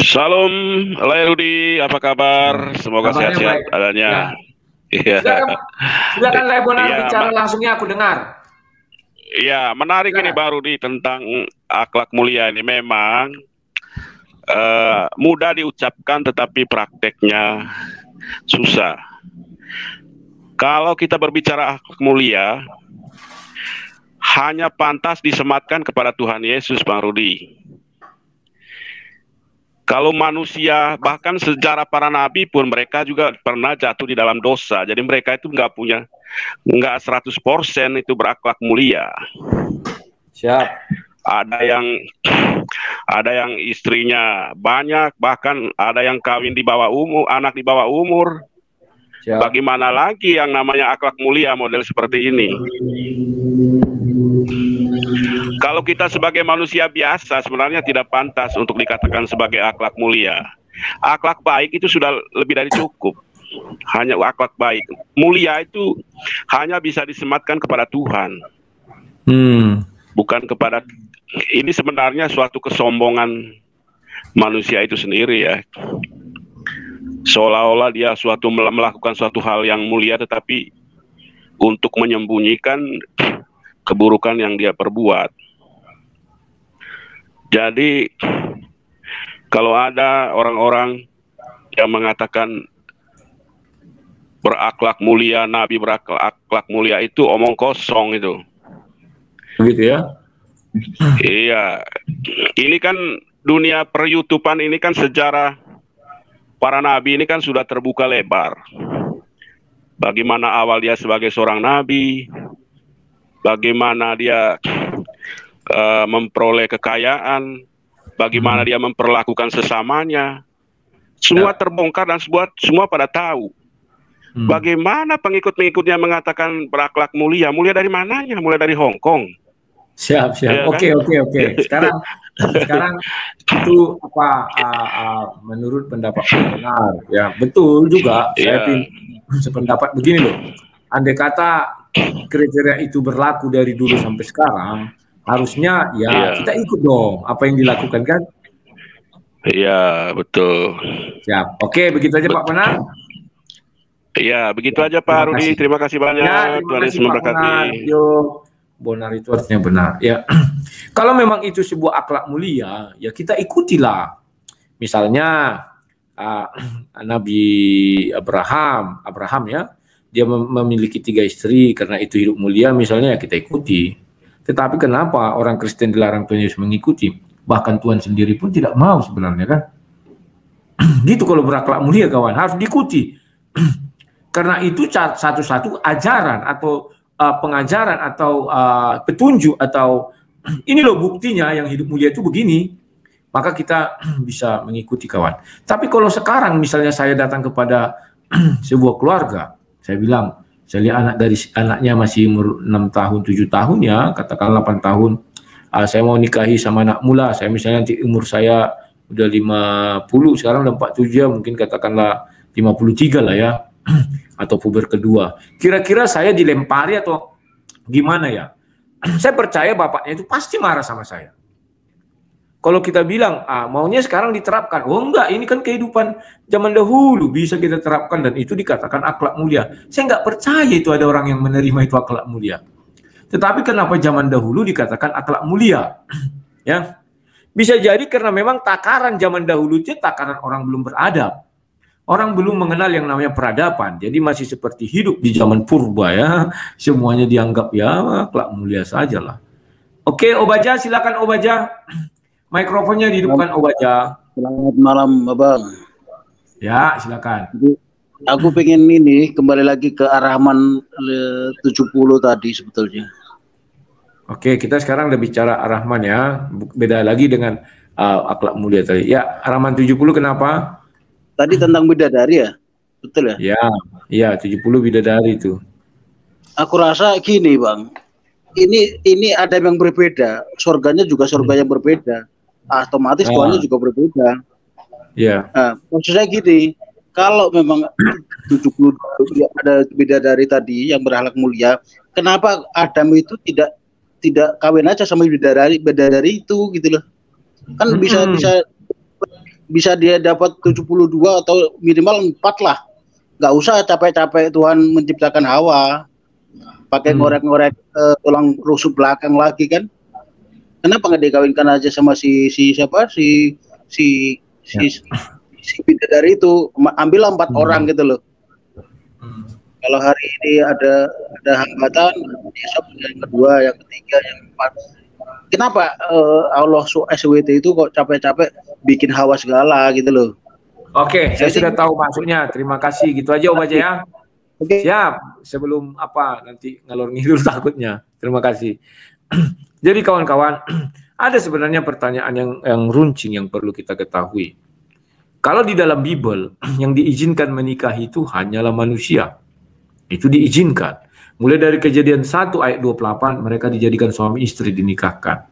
Salam, Lairudi, apa kabar? Semoga sehat-sehat adanya. Ya. Silakan, silakan Lai Bonar ya, bicara langsungnya aku dengar. Iya, menarik ya. Ini baru di tentang akhlak mulia ini memang uh, mudah diucapkan tetapi prakteknya susah. Kalau kita berbicara akhlak mulia hanya pantas disematkan kepada Tuhan Yesus, Bang Rudi. Kalau manusia, bahkan sejarah para nabi pun mereka juga pernah jatuh di dalam dosa. Jadi mereka itu nggak punya, nggak seratus persen itu berakhlak mulia. Siap. Ada yang ada yang istrinya banyak, bahkan ada yang kawin di bawah umur, anak di bawah umur. Siap. Bagaimana lagi yang namanya akhlak mulia model seperti ini? Kalau kita sebagai manusia biasa sebenarnya tidak pantas untuk dikatakan sebagai akhlak mulia. Akhlak baik itu sudah lebih dari cukup. Hanya akhlak baik. Mulia itu hanya bisa disematkan kepada Tuhan. Hmm. Bukan kepada, ini sebenarnya suatu kesombongan manusia itu sendiri ya. Seolah-olah dia suatu melakukan suatu hal yang mulia tetapi untuk menyembunyikan keburukan yang dia perbuat. Jadi kalau ada orang-orang yang mengatakan berakhlak mulia, Nabi berakhlak mulia itu omong kosong itu. Begitu ya? Iya. Ini kan dunia per-YouTubean ini kan sejarah para nabi ini kan sudah terbuka lebar. Bagaimana awal dia sebagai seorang nabi, bagaimana dia uh, memperoleh kekayaan, bagaimana dia memperlakukan sesamanya, semua terbongkar dan semua, semua pada tahu. Hmm. Bagaimana pengikut-pengikutnya mengatakan berakhlak mulia, mulia dari mananya? Mulai dari Hong Kong. Siap, siap. Oke, oke, oke. Sekarang, sekarang itu apa? Uh, uh, menurut pendapat benar, ya betul juga. Yeah. Saya sependapat begini loh. Andai kata kriteria itu berlaku dari dulu sampai sekarang, harusnya ya yeah. kita ikut dong apa yang dilakukan kan? Iya, yeah, betul. Siap. Oke, begitu aja betul. Pak Bonar. Iya, begitu ya, aja Pak Rudi. Terima kasih banyak. Ya, terima kasih, memberkati. Bonar itu artinya benar. Ya, kalau memang itu sebuah akhlak mulia, ya kita ikutilah. Misalnya uh, Nabi Abraham, Abraham ya, dia memiliki tiga istri karena itu hidup mulia. Misalnya ya kita ikuti. Tetapi kenapa orang Kristen dilarang penyus mengikuti? Bahkan Tuhan sendiri pun tidak mau sebenarnya kan? Gitu kalau berakhlak mulia kawan, harus diikuti. Karena itu satu-satu ajaran atau uh, pengajaran atau uh, petunjuk atau ini loh buktinya yang hidup mulia itu begini, maka kita bisa mengikuti kawan. Tapi kalau sekarang misalnya saya datang kepada sebuah keluarga, saya bilang, saya lihat anak dari anaknya masih umur enam tahun, tujuh tahun ya, katakan delapan tahun, uh, saya mau nikahi sama anak mula, saya misalnya nanti umur saya udah lima puluh, sekarang udah empat puluh tujuh ya, mungkin katakanlah lima puluh tiga lah ya, atau puber kedua. Kira-kira saya dilempari atau gimana ya? Saya percaya bapaknya itu pasti marah sama saya. Kalau kita bilang, ah, maunya sekarang diterapkan. Oh enggak, ini kan kehidupan zaman dahulu, bisa kita terapkan dan itu dikatakan akhlak mulia. Saya enggak percaya itu ada orang yang menerima itu akhlak mulia. Tetapi kenapa zaman dahulu dikatakan akhlak mulia? Ya, bisa jadi karena memang takaran zaman dahulu itu takaran orang belum beradab. Orang belum mengenal yang namanya peradaban, jadi masih seperti hidup di zaman purba ya, semuanya dianggap ya akhlak mulia saja lah. Oke, Obaja, silakan Obaja, mikrofonnya dihidupkan Obaja. Selamat malam, Abang. Ya, silakan. Aku pengen ini kembali lagi ke Ar-Rahman tujuh puluh tadi sebetulnya. Oke, kita sekarang udah bicara Ar-Rahman ya, beda lagi dengan uh, akhlak mulia tadi. Ya, Ar-Rahman tujuh puluh kenapa? Tadi tentang bidadari ya, betul ya? Ya, ya tujuh puluh bidadari itu. Aku rasa gini Bang, ini ini ada yang berbeda, surganya juga surga yang berbeda, otomatis ah. Tuhannya juga berbeda. Ya. Nah, maksudnya gini, kalau memang tujuh puluh ada bidadari tadi yang berakhlak mulia, kenapa Adam itu tidak tidak kawin aja sama bidadari bidadari itu gitu loh? Kan bisa hmm. bisa. bisa dia dapat tujuh puluh dua atau minimal empat lah, nggak usah capek-capek Tuhan menciptakan Hawa pakai hmm. ngorek-ngorek uh, tulang rusuk belakang lagi kan. Kenapa nggak dikawinkan aja sama si si siapa si si si, ya. si, si bidadari itu, ambil empat hmm. orang gitu loh. hmm. Kalau hari ini ada ada hambatan, besok yang kedua, yang ketiga, yang empat. Kenapa uh, Allah S W T itu kok capek-capek bikin Hawa segala gitu loh? Oke, okay, saya sudah tahu maksudnya. Terima kasih. Gitu aja Om aja ya. Okay. Siap. Sebelum apa nanti ngalor ngidul takutnya. Terima kasih. Jadi kawan-kawan, ada sebenarnya pertanyaan yang yang runcing yang perlu kita ketahui. Kalau di dalam Bible yang diizinkan menikahi itu hanyalah manusia. Itu diizinkan. Mulai dari Kejadian satu ayat dua puluh delapan, mereka dijadikan suami istri, dinikahkan.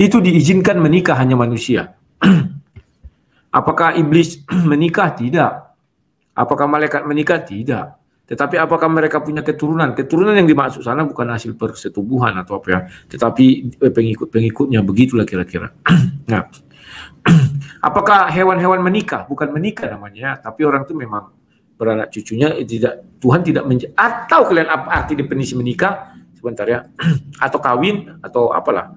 Itu diizinkan menikah hanya manusia. Apakah iblis menikah? Tidak. Apakah malaikat menikah? Tidak. Tetapi apakah mereka punya keturunan? Keturunan yang dimaksud sana bukan hasil persetubuhan atau apa ya, tetapi pengikut-pengikutnya, begitulah kira-kira. Nah, apakah hewan-hewan menikah? Bukan menikah namanya, tapi orang itu memang beranak cucunya tidak, Tuhan tidak menjadi, atau kalian apa arti definisi menikah sebentar ya, atau kawin atau apalah,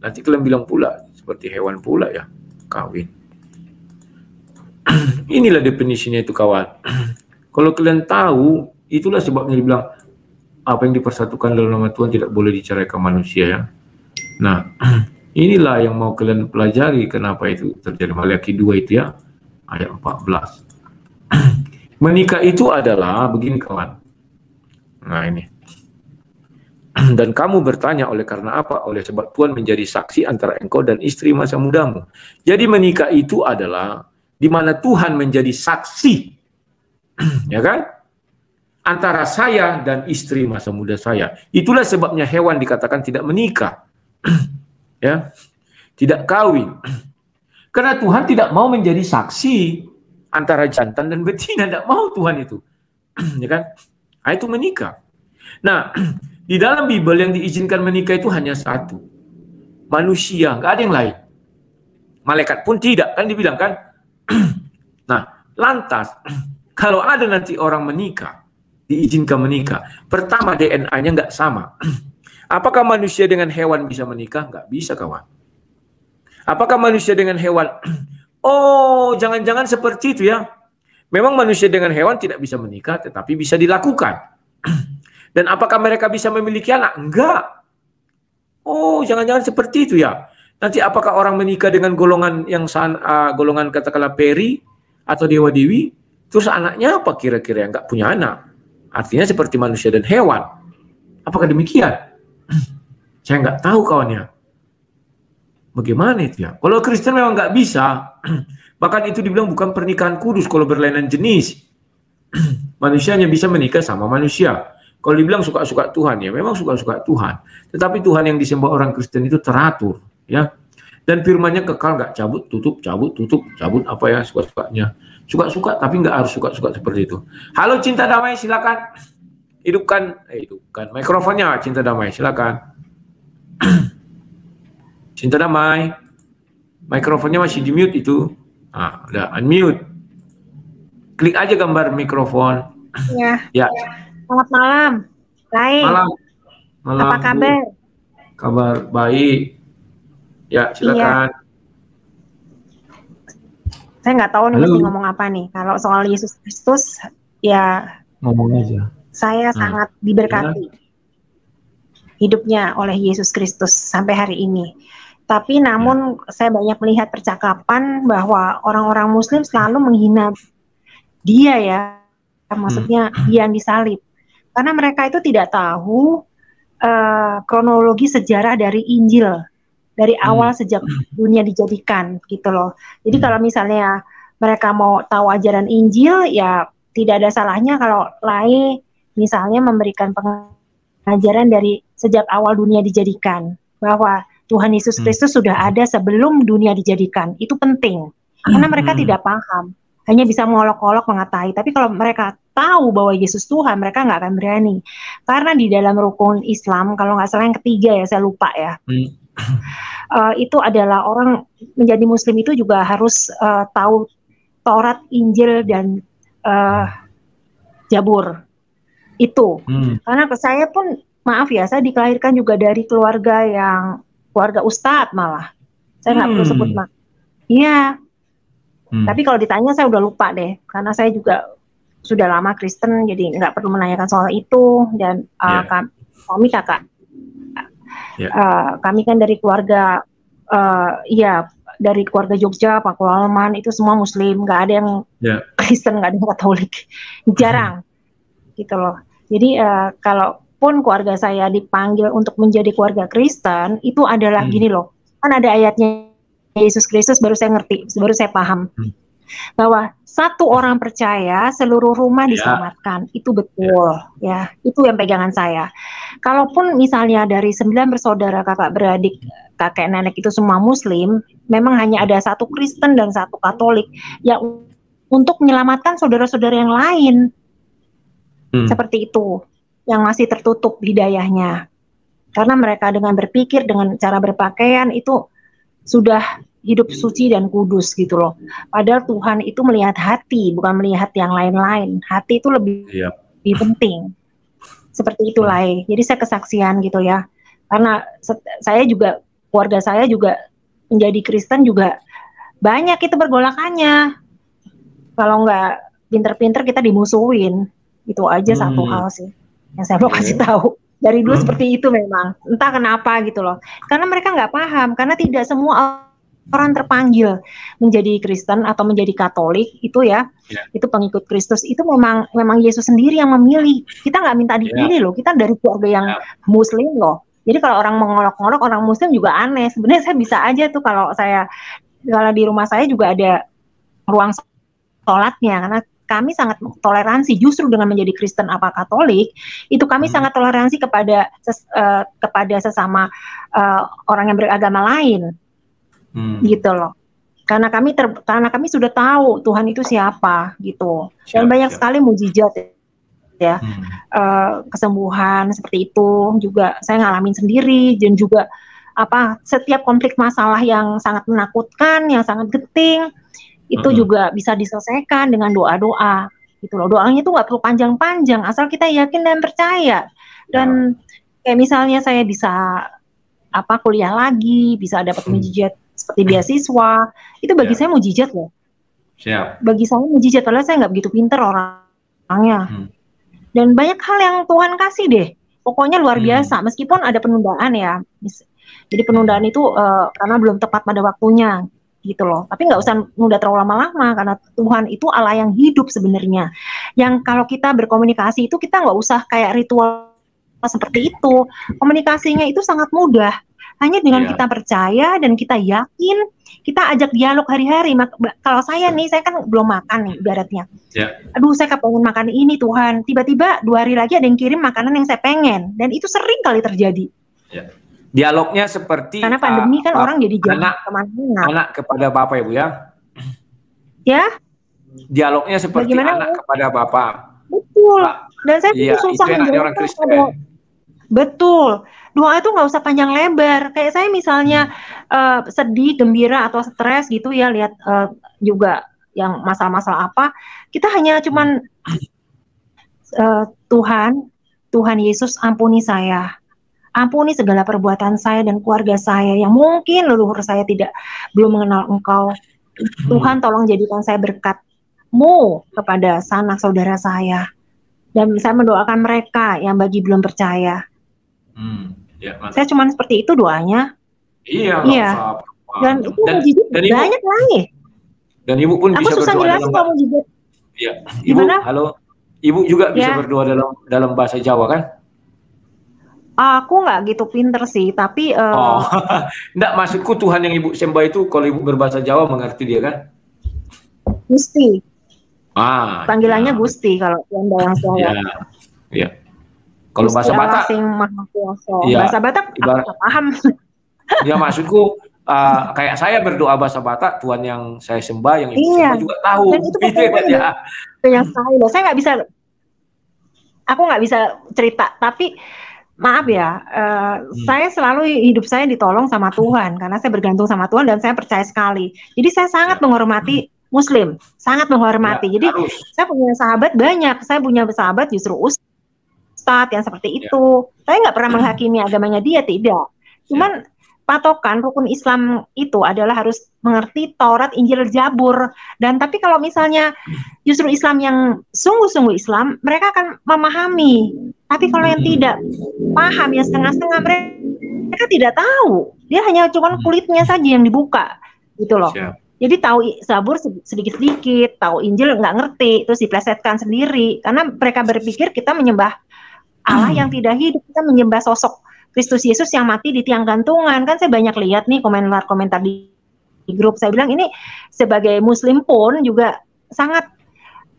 nanti kalian bilang pula seperti hewan pula ya, kawin. Inilah definisinya itu kawan. Kalau kalian tahu, itulah sebabnya dibilang apa yang dipersatukan dalam nama Tuhan tidak boleh diceraikan manusia ya. Nah, inilah yang mau kalian pelajari, kenapa itu terjadi. Malaki dua itu ya, ayat empat belas. Menikah itu adalah begini kawan. Nah ini. Dan kamu bertanya oleh karena apa? Oleh sebab Tuhan menjadi saksi antara engkau dan istri masa mudamu. Jadi menikah itu adalah di mana Tuhan menjadi saksi. Ya kan? Antara saya dan istri masa muda saya. Itulah sebabnya hewan dikatakan tidak menikah. Ya. Tidak kawin. Karena Tuhan tidak mau menjadi saksi antara jantan dan betina, tidak mau Tuhan itu. Ya kan? Nah, itu menikah. Nah, di dalam Bible yang diizinkan menikah itu hanya satu. Manusia, nggak ada yang lain. Malaikat pun tidak, kan dibilang kan? Nah, lantas, kalau ada nanti orang menikah, diizinkan menikah. Pertama, D N A-nya nggak sama. Apakah manusia dengan hewan bisa menikah? Nggak bisa, kawan. Apakah manusia dengan hewan? Oh, jangan-jangan seperti itu ya. Memang manusia dengan hewan tidak bisa menikah, tetapi bisa dilakukan. Dan apakah mereka bisa memiliki anak? Enggak. Oh, jangan-jangan seperti itu ya. Nanti apakah orang menikah dengan golongan yang san, uh, golongan katakanlah peri atau dewa dewi, terus anaknya apa kira-kira? Enggak punya anak. Artinya seperti manusia dan hewan. Apakah demikian? Saya enggak tahu kawannya. Bagaimana itu ya? Kalau Kristen memang nggak bisa. Bahkan itu dibilang bukan pernikahan kudus kalau berlainan jenis. Manusianya bisa menikah sama manusia. Kalau dibilang suka-suka Tuhan, ya memang suka-suka Tuhan. Tetapi Tuhan yang disembah orang Kristen itu teratur, ya. Dan firman-Nya kekal, nggak cabut, tutup, cabut, tutup, cabut apa ya suka-sukanya. Suka-suka tapi nggak harus suka-suka seperti itu. Halo Cinta Damai, silakan hidupkan, eh, hidupkan mikrofonnya Cinta Damai, silakan. Cinta Damai, mikrofonnya masih di mute itu. Ah, udah unmute. Klik aja gambar mikrofon. Ya. Ya. Selamat malam. Baik. Malam. Malam. Apa kabar? Bu. Kabar baik. Ya, silakan. Ya. Saya nggak tahu nih mesti ngomong apa nih. Kalau soal Yesus Kristus, ya. Ngomong aja. Saya nah. sangat diberkati ya. Hidupnya oleh Yesus Kristus sampai hari ini. Tapi namun ya. Saya banyak melihat percakapan bahwa orang-orang Muslim selalu menghina dia ya, maksudnya hmm. dia yang disalib, karena mereka itu tidak tahu uh, kronologi sejarah dari Injil dari awal hmm. sejak dunia dijadikan gitu loh. Jadi hmm. kalau misalnya mereka mau tahu ajaran Injil, ya tidak ada salahnya kalau Lai misalnya memberikan pengajaran dari sejak awal dunia dijadikan, bahwa Tuhan Yesus Kristus hmm. sudah ada sebelum dunia dijadikan. Itu penting. Karena mereka hmm. tidak paham. Hanya bisa mengolok-olok mengatai. Tapi kalau mereka tahu bahwa Yesus Tuhan, mereka nggak akan berani. Karena di dalam rukun Islam, kalau nggak salah yang ketiga ya, saya lupa ya. Hmm. Uh, itu adalah orang menjadi Muslim itu juga harus uh, tahu Taurat, Injil, dan uh, Zabur. Itu. Hmm. Karena saya pun, maaf ya, saya dikelahirkan juga dari keluarga yang keluarga Ustadz malah, saya nggak hmm. perlu sebut mak. Iya. Hmm. Tapi kalau ditanya saya udah lupa deh, karena saya juga sudah lama Kristen, jadi nggak perlu menanyakan soal itu. Dan yeah. uh, kami kakak, yeah. uh, kami kan dari keluarga, uh, ya dari keluarga Jogja, Paku Alaman itu semua Muslim, nggak ada yang yeah. Kristen, nggak ada yang Katolik, jarang, hmm. gitu loh. Jadi uh, kalau pun keluarga saya dipanggil untuk menjadi keluarga Kristen, itu adalah hmm. gini loh, kan ada ayatnya Yesus Kristus, baru saya ngerti, baru saya paham hmm. bahwa satu orang percaya seluruh rumah ya. Diselamatkan, itu betul ya. Ya, itu yang pegangan saya. Kalaupun misalnya dari sembilan bersaudara kakak beradik, kakek nenek itu semua Muslim, memang hanya ada satu Kristen dan satu Katolik yang untuk menyelamatkan saudara-saudara yang lain hmm. seperti itu. Yang masih tertutup hidayahnya, karena mereka dengan berpikir, dengan cara berpakaian itu sudah hidup suci dan kudus gitu loh. Padahal Tuhan itu melihat hati, bukan melihat yang lain-lain. Hati itu lebih, yep. lebih penting. Seperti itulah. Jadi saya kesaksian gitu ya. Karena saya juga, keluarga saya juga menjadi Kristen juga banyak itu pergolakannya. Kalau nggak pinter-pinter kita dimusuhin. Itu aja hmm. satu hal sih yang saya mau kasih tahu. Dari dulu hmm. seperti itu memang, entah kenapa gitu loh. Karena mereka nggak paham, karena tidak semua orang terpanggil menjadi Kristen atau menjadi Katolik itu ya, yeah. itu pengikut Kristus itu memang memang Yesus sendiri yang memilih. Kita nggak minta dipilih yeah. loh, kita dari keluarga yang yeah. Muslim loh. Jadi kalau orang mengolok-olok orang Muslim juga aneh. Sebenarnya saya bisa aja tuh, kalau saya kalau di rumah saya juga ada ruang sholatnya, karena kami sangat toleransi. Justru dengan menjadi Kristen apa Katolik itu kami hmm. sangat toleransi kepada ses, uh, kepada sesama uh, orang yang beragama lain, hmm. gitu loh. Karena kami ter, karena kami sudah tahu Tuhan itu siapa gitu. Siap, dan banyak siap. sekali mujizat ya, hmm. uh, kesembuhan seperti itu juga saya ngalamin sendiri, dan juga apa setiap konflik masalah yang sangat menakutkan, yang sangat genting, itu hmm. juga bisa diselesaikan dengan doa-doa. gitu loh. Doanya tuh nggak perlu panjang-panjang, asal kita yakin dan percaya. Dan ya, kayak misalnya saya bisa apa kuliah lagi, bisa dapat mujizat hmm. seperti beasiswa, itu bagi ya. saya mujizat loh. Siap. Bagi saya mujizat, padahal saya nggak begitu pinter orangnya. Hmm. Dan banyak hal yang Tuhan kasih deh. Pokoknya luar hmm. biasa, meskipun ada penundaan ya. Jadi penundaan itu uh, karena belum tepat pada waktunya, gitu loh. Tapi nggak usah nunda terlalu lama-lama, karena Tuhan itu Allah yang hidup sebenarnya. Yang kalau kita berkomunikasi itu kita nggak usah kayak ritual seperti itu. Komunikasinya itu sangat mudah. Hanya dengan yeah. kita percaya dan kita yakin, kita ajak dialog hari-hari. Kalau saya nih, saya kan belum makan nih ibaratnya. Yeah. Aduh, saya kepengen makan ini Tuhan. Tiba-tiba dua hari lagi ada yang kirim makanan yang saya pengen. Dan itu sering kali terjadi. Yeah. Dialognya seperti karena pandemi kan uh, orang jadi anak, anak kepada bapak ya Bu ya. Ya. Dialognya seperti bagaimana anak ya? Kepada bapak. Betul. Dan saya ya, itu susah menjelaskan. Betul. Doa itu nggak usah panjang lebar. Kayak saya misalnya hmm. uh, sedih, gembira atau stres gitu ya, lihat uh, juga yang masalah-masalah apa. Kita hanya cuman uh, Tuhan, Tuhan Yesus ampuni saya. Ampuni segala perbuatan saya dan keluarga saya yang mungkin leluhur saya tidak belum mengenal Engkau. Tuhan tolong jadikan saya berkat-Mu kepada sanak saudara saya. Dan saya mendoakan mereka yang bagi belum percaya. Hmm, ya, saya cuma seperti itu doanya. Iya. Iya. Dan itu dan, dan ibu, banyak lagi. Dan ibu pun aku bisa susah berdoa dalam bahasa Jawa. Iya. Ibu, halo. Ibu juga bisa ya. berdoa dalam dalam bahasa Jawa kan? Aku nggak gitu pinter sih, tapi uh, oh, enggak, maksudku Tuhan yang ibu sembah itu kalau ibu berbahasa Jawa mengerti dia kan? Gusti. Ah. Panggilannya ya. Gusti kalau yang dalam Jawa. Iya. Ya. Kalau bahasa Batak. Ya, bahasa Batak ibarat, aku paham. Ya maksudku uh, kayak saya berdoa bahasa Batak, Tuhan yang saya sembah yang ibu iya. sembah juga tahu. Dan itu gitu, kan ya. Yang saya, saya nggak bisa, aku nggak bisa cerita, tapi maaf ya, uh, hmm. saya selalu hidup saya ditolong sama Tuhan karena saya bergantung sama Tuhan dan saya percaya sekali. Jadi saya sangat ya. menghormati Muslim, sangat menghormati. Ya, Jadi harus. saya punya sahabat banyak, saya punya sahabat justru ustadz yang seperti itu. Ya. Saya nggak pernah hmm. menghakimi agamanya dia, tidak. Cuman ya. patokan rukun Islam itu adalah harus mengerti Taurat, Injil, Zabur. Dan tapi kalau misalnya justru Islam yang sungguh-sungguh Islam, mereka akan memahami. Tapi kalau yang tidak paham, yang setengah-setengah, mereka tidak tahu. Dia hanya cuma kulitnya saja yang dibuka, gitu loh. Siap. Jadi tahu Zabur sedikit-sedikit, tahu Injil nggak ngerti, terus diplesetkan sendiri. Karena mereka berpikir kita menyembah Allah yang tidak hidup, kita menyembah sosok Kristus Yesus yang mati di tiang gantungan. Kan saya banyak lihat nih komentar-komentar di, di grup. Saya bilang ini sebagai Muslim pun juga sangat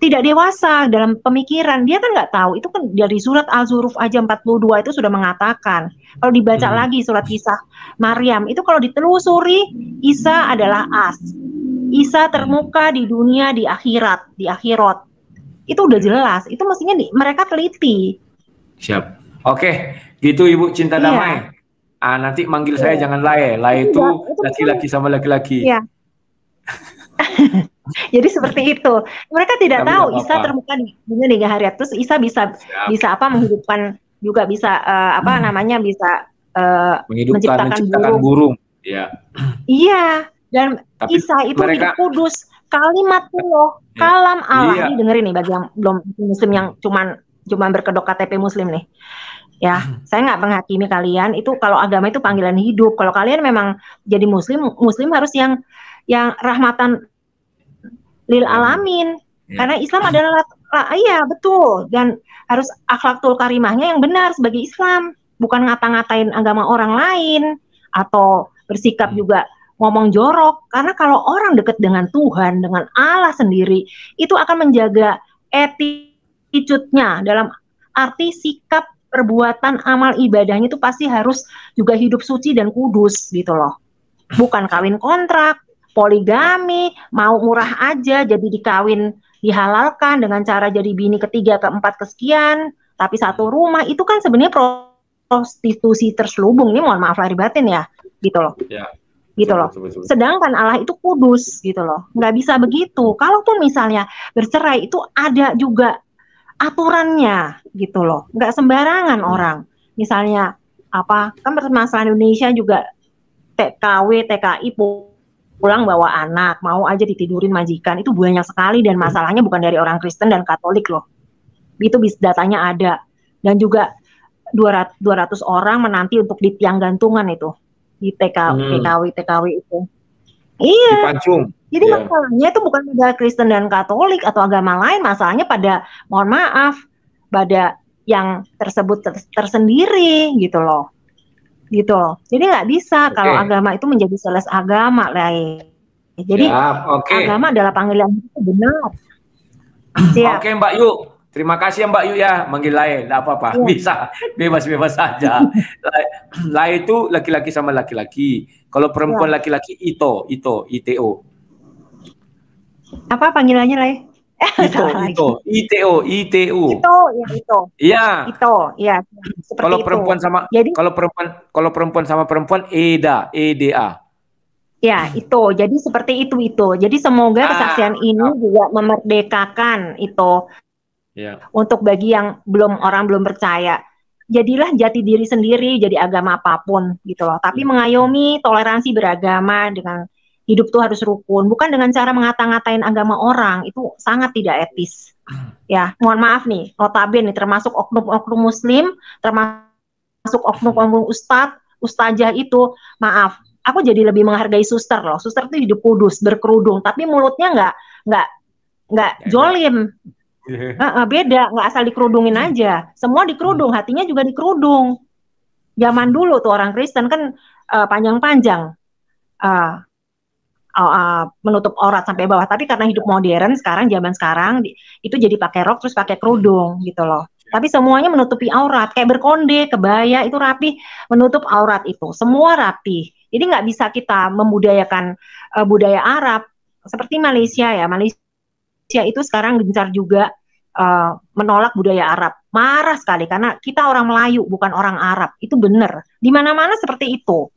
tidak dewasa dalam pemikiran. Dia kan nggak tahu, itu kan dari surat Al-Zuruf aja empat puluh dua itu sudah mengatakan. Kalau dibaca hmm. lagi surat Kisah Maryam, itu kalau ditelusuri, Isa adalah as. Isa termuka di dunia, di akhirat, di akhirat. Itu udah jelas, itu mestinya di, mereka teliti. Siap. Oke, gitu Ibu Cinta iya. Damai. Ah, nanti manggil iya. saya jangan Lae. Lae itu laki-laki sama laki-laki. Iya. Jadi seperti itu. Mereka tidak Kami tahu apa-apa. Isa termuka di dunia tiga hari. Terus Isa bisa Siap. bisa apa menghidupkan juga bisa uh, apa hmm. namanya bisa uh, menciptakan, menciptakan burung. burung. Ya. Iya. Dan Tapi Isa itu mereka... kudus. Kalimat loh, ya. kalam Allah. Iya. Ini dengerin nih bagi yang belum Muslim yang cuman cuman berkedok K T P Muslim nih. Ya, hmm. saya nggak menghakimi kalian. Itu kalau agama itu panggilan hidup. Kalau kalian memang jadi Muslim, Muslim harus yang yang rahmatan lil alamin, ya. Karena Islam adalah iya betul, dan harus akhlakul karimahnya yang benar sebagai Islam, bukan ngata-ngatain agama orang lain atau bersikap hmm. juga ngomong jorok. Karena kalau orang dekat dengan Tuhan, dengan Allah sendiri, itu akan menjaga attitude-nya dalam arti sikap, perbuatan, amal ibadahnya itu pasti harus juga hidup suci dan kudus gitu loh, bukan kawin kontrak, poligami, mau murah aja jadi dikawin, dihalalkan dengan cara jadi bini ketiga, keempat, kesekian, tapi satu rumah, itu kan sebenarnya prostitusi terselubung, ini mohon maaf lahir batin ya, gitu loh. Ya, gitu loh. Sedangkan Allah itu kudus gitu loh, nggak bisa begitu. Kalaupun misalnya bercerai itu ada juga aturannya gitu loh, nggak sembarangan orang. Misalnya apa, kan permasalahan Indonesia juga T K W, T K I pulang bawa anak, mau aja ditidurin majikan, itu banyak sekali dan masalahnya bukan dari orang Kristen dan Katolik loh. Itu bis datanya ada. Dan juga dua ratus orang menanti untuk di tiang gantungan itu, di T K W, T K W itu. Iya. Dipancung. Jadi yeah. masalahnya itu bukan pada Kristen dan Katolik atau agama lain, masalahnya pada, mohon maaf, pada yang tersebut ter- tersendiri gitu loh. Gitu loh. Jadi nggak bisa okay. kalau agama itu menjadi seles agama lain. Jadi ya, okay. agama adalah panggilan itu benar. Oke okay, Mbak Yu. Terima kasih ya Mbak Yu ya, manggil lain, tidak apa-apa, ya. Bisa, bebas-bebas saja. Lain itu laki-laki sama laki-laki. Kalau perempuan ya. Laki-laki, ito, ito, ito. Apa panggilannya lain? Ito, ito, ito, ito. Ito, ya ito. Iya. Ito, ya. Seperti kalau perempuan itu. Sama, jadi, kalau perempuan, kalau perempuan sama perempuan, eda, eda. Ya, itu. Jadi seperti itu, itu. Jadi semoga ah. kesaksian ini juga memerdekakan itu. Yeah. Untuk bagi yang belum orang belum percaya, jadilah jati diri sendiri, jadi agama apapun gitu loh. Tapi yeah. mengayomi, toleransi beragama, dengan hidup tuh harus rukun, bukan dengan cara mengata-ngatain agama orang, itu sangat tidak etis. Ya, mohon maaf nih, notabene termasuk oknum-oknum muslim, termasuk oknum-oknum ustadz, ustazah itu, maaf, aku jadi lebih menghargai suster loh. Suster tuh hidup kudus, berkerudung, tapi mulutnya nggak nggak nggak jolim. Uh, uh, beda, nggak asal dikerudungin aja. Semua dikerudung, hatinya juga dikerudung. Zaman dulu tuh orang Kristen kan uh, panjang-panjang, uh, uh, uh, menutup aurat sampai bawah. Tapi karena hidup modern sekarang, zaman sekarang di, itu jadi pakai rok terus pakai kerudung gitu loh. Tapi semuanya menutupi aurat, kayak berkonde, kebaya itu rapi, menutup aurat itu semua rapi. Jadi nggak bisa kita membudayakan uh, budaya Arab seperti Malaysia ya, Malaysia. Malaysia itu sekarang gencar juga uh, menolak budaya Arab. Marah sekali karena kita orang Melayu bukan orang Arab. Itu benar. Di mana-mana seperti itu.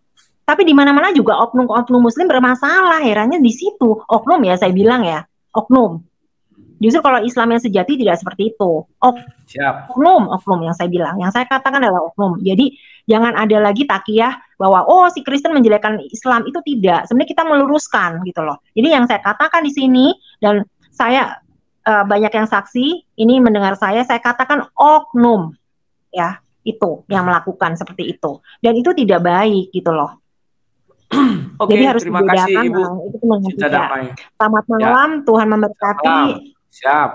Tapi di mana-mana juga oknum-oknum muslim bermasalah. Herannya di situ. Oknum ya saya bilang ya. Oknum. Justru kalau Islam yang sejati tidak seperti itu. Oknum, oknum yang saya bilang. Yang saya katakan adalah oknum. Jadi jangan ada lagi takiyah bahwa oh si Kristen menjelekkan Islam, itu tidak. Sebenarnya kita meluruskan gitu loh. Jadi yang saya katakan di sini dan saya uh, banyak yang saksi ini mendengar saya, saya katakan oknum ya itu yang melakukan seperti itu dan itu tidak baik gitu loh. Oke, jadi harus terima kasih Ibu. Cinta Damai. Selamat malam, ya. Tuhan memberkati. Siap.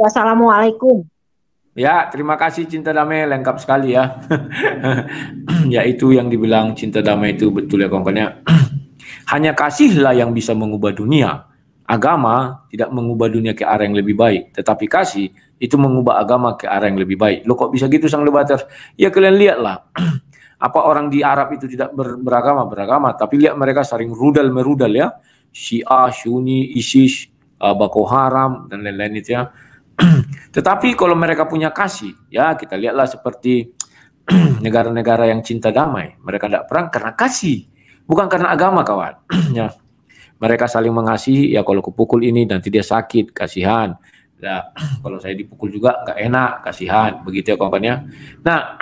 Wassalamualaikum. Ya, terima kasih Cinta Damai, lengkap sekali ya. Ya itu yang dibilang Cinta Damai itu betul ya kawan-kawannya. Hanya kasihlah yang bisa mengubah dunia. Agama tidak mengubah dunia ke arah yang lebih baik, tetapi kasih itu mengubah agama ke arah yang lebih baik. Lo kok bisa gitu Sang Debaters? Ya kalian lihatlah apa orang di Arab itu tidak ber, beragama beragama, tapi lihat mereka sering rudal merudal ya, Syiah, Sunni, ISIS, Boko Haram dan lain-lain itu ya. Tetapi kalau mereka punya kasih, ya kita lihatlah seperti negara-negara yang cinta damai, mereka tidak perang karena kasih, bukan karena agama kawan. Ya. Mereka saling mengasihi, ya kalau kupukul ini nanti dia sakit, kasihan. Nah, kalau saya dipukul juga nggak enak, kasihan. Begitu ya kawannya. Nah,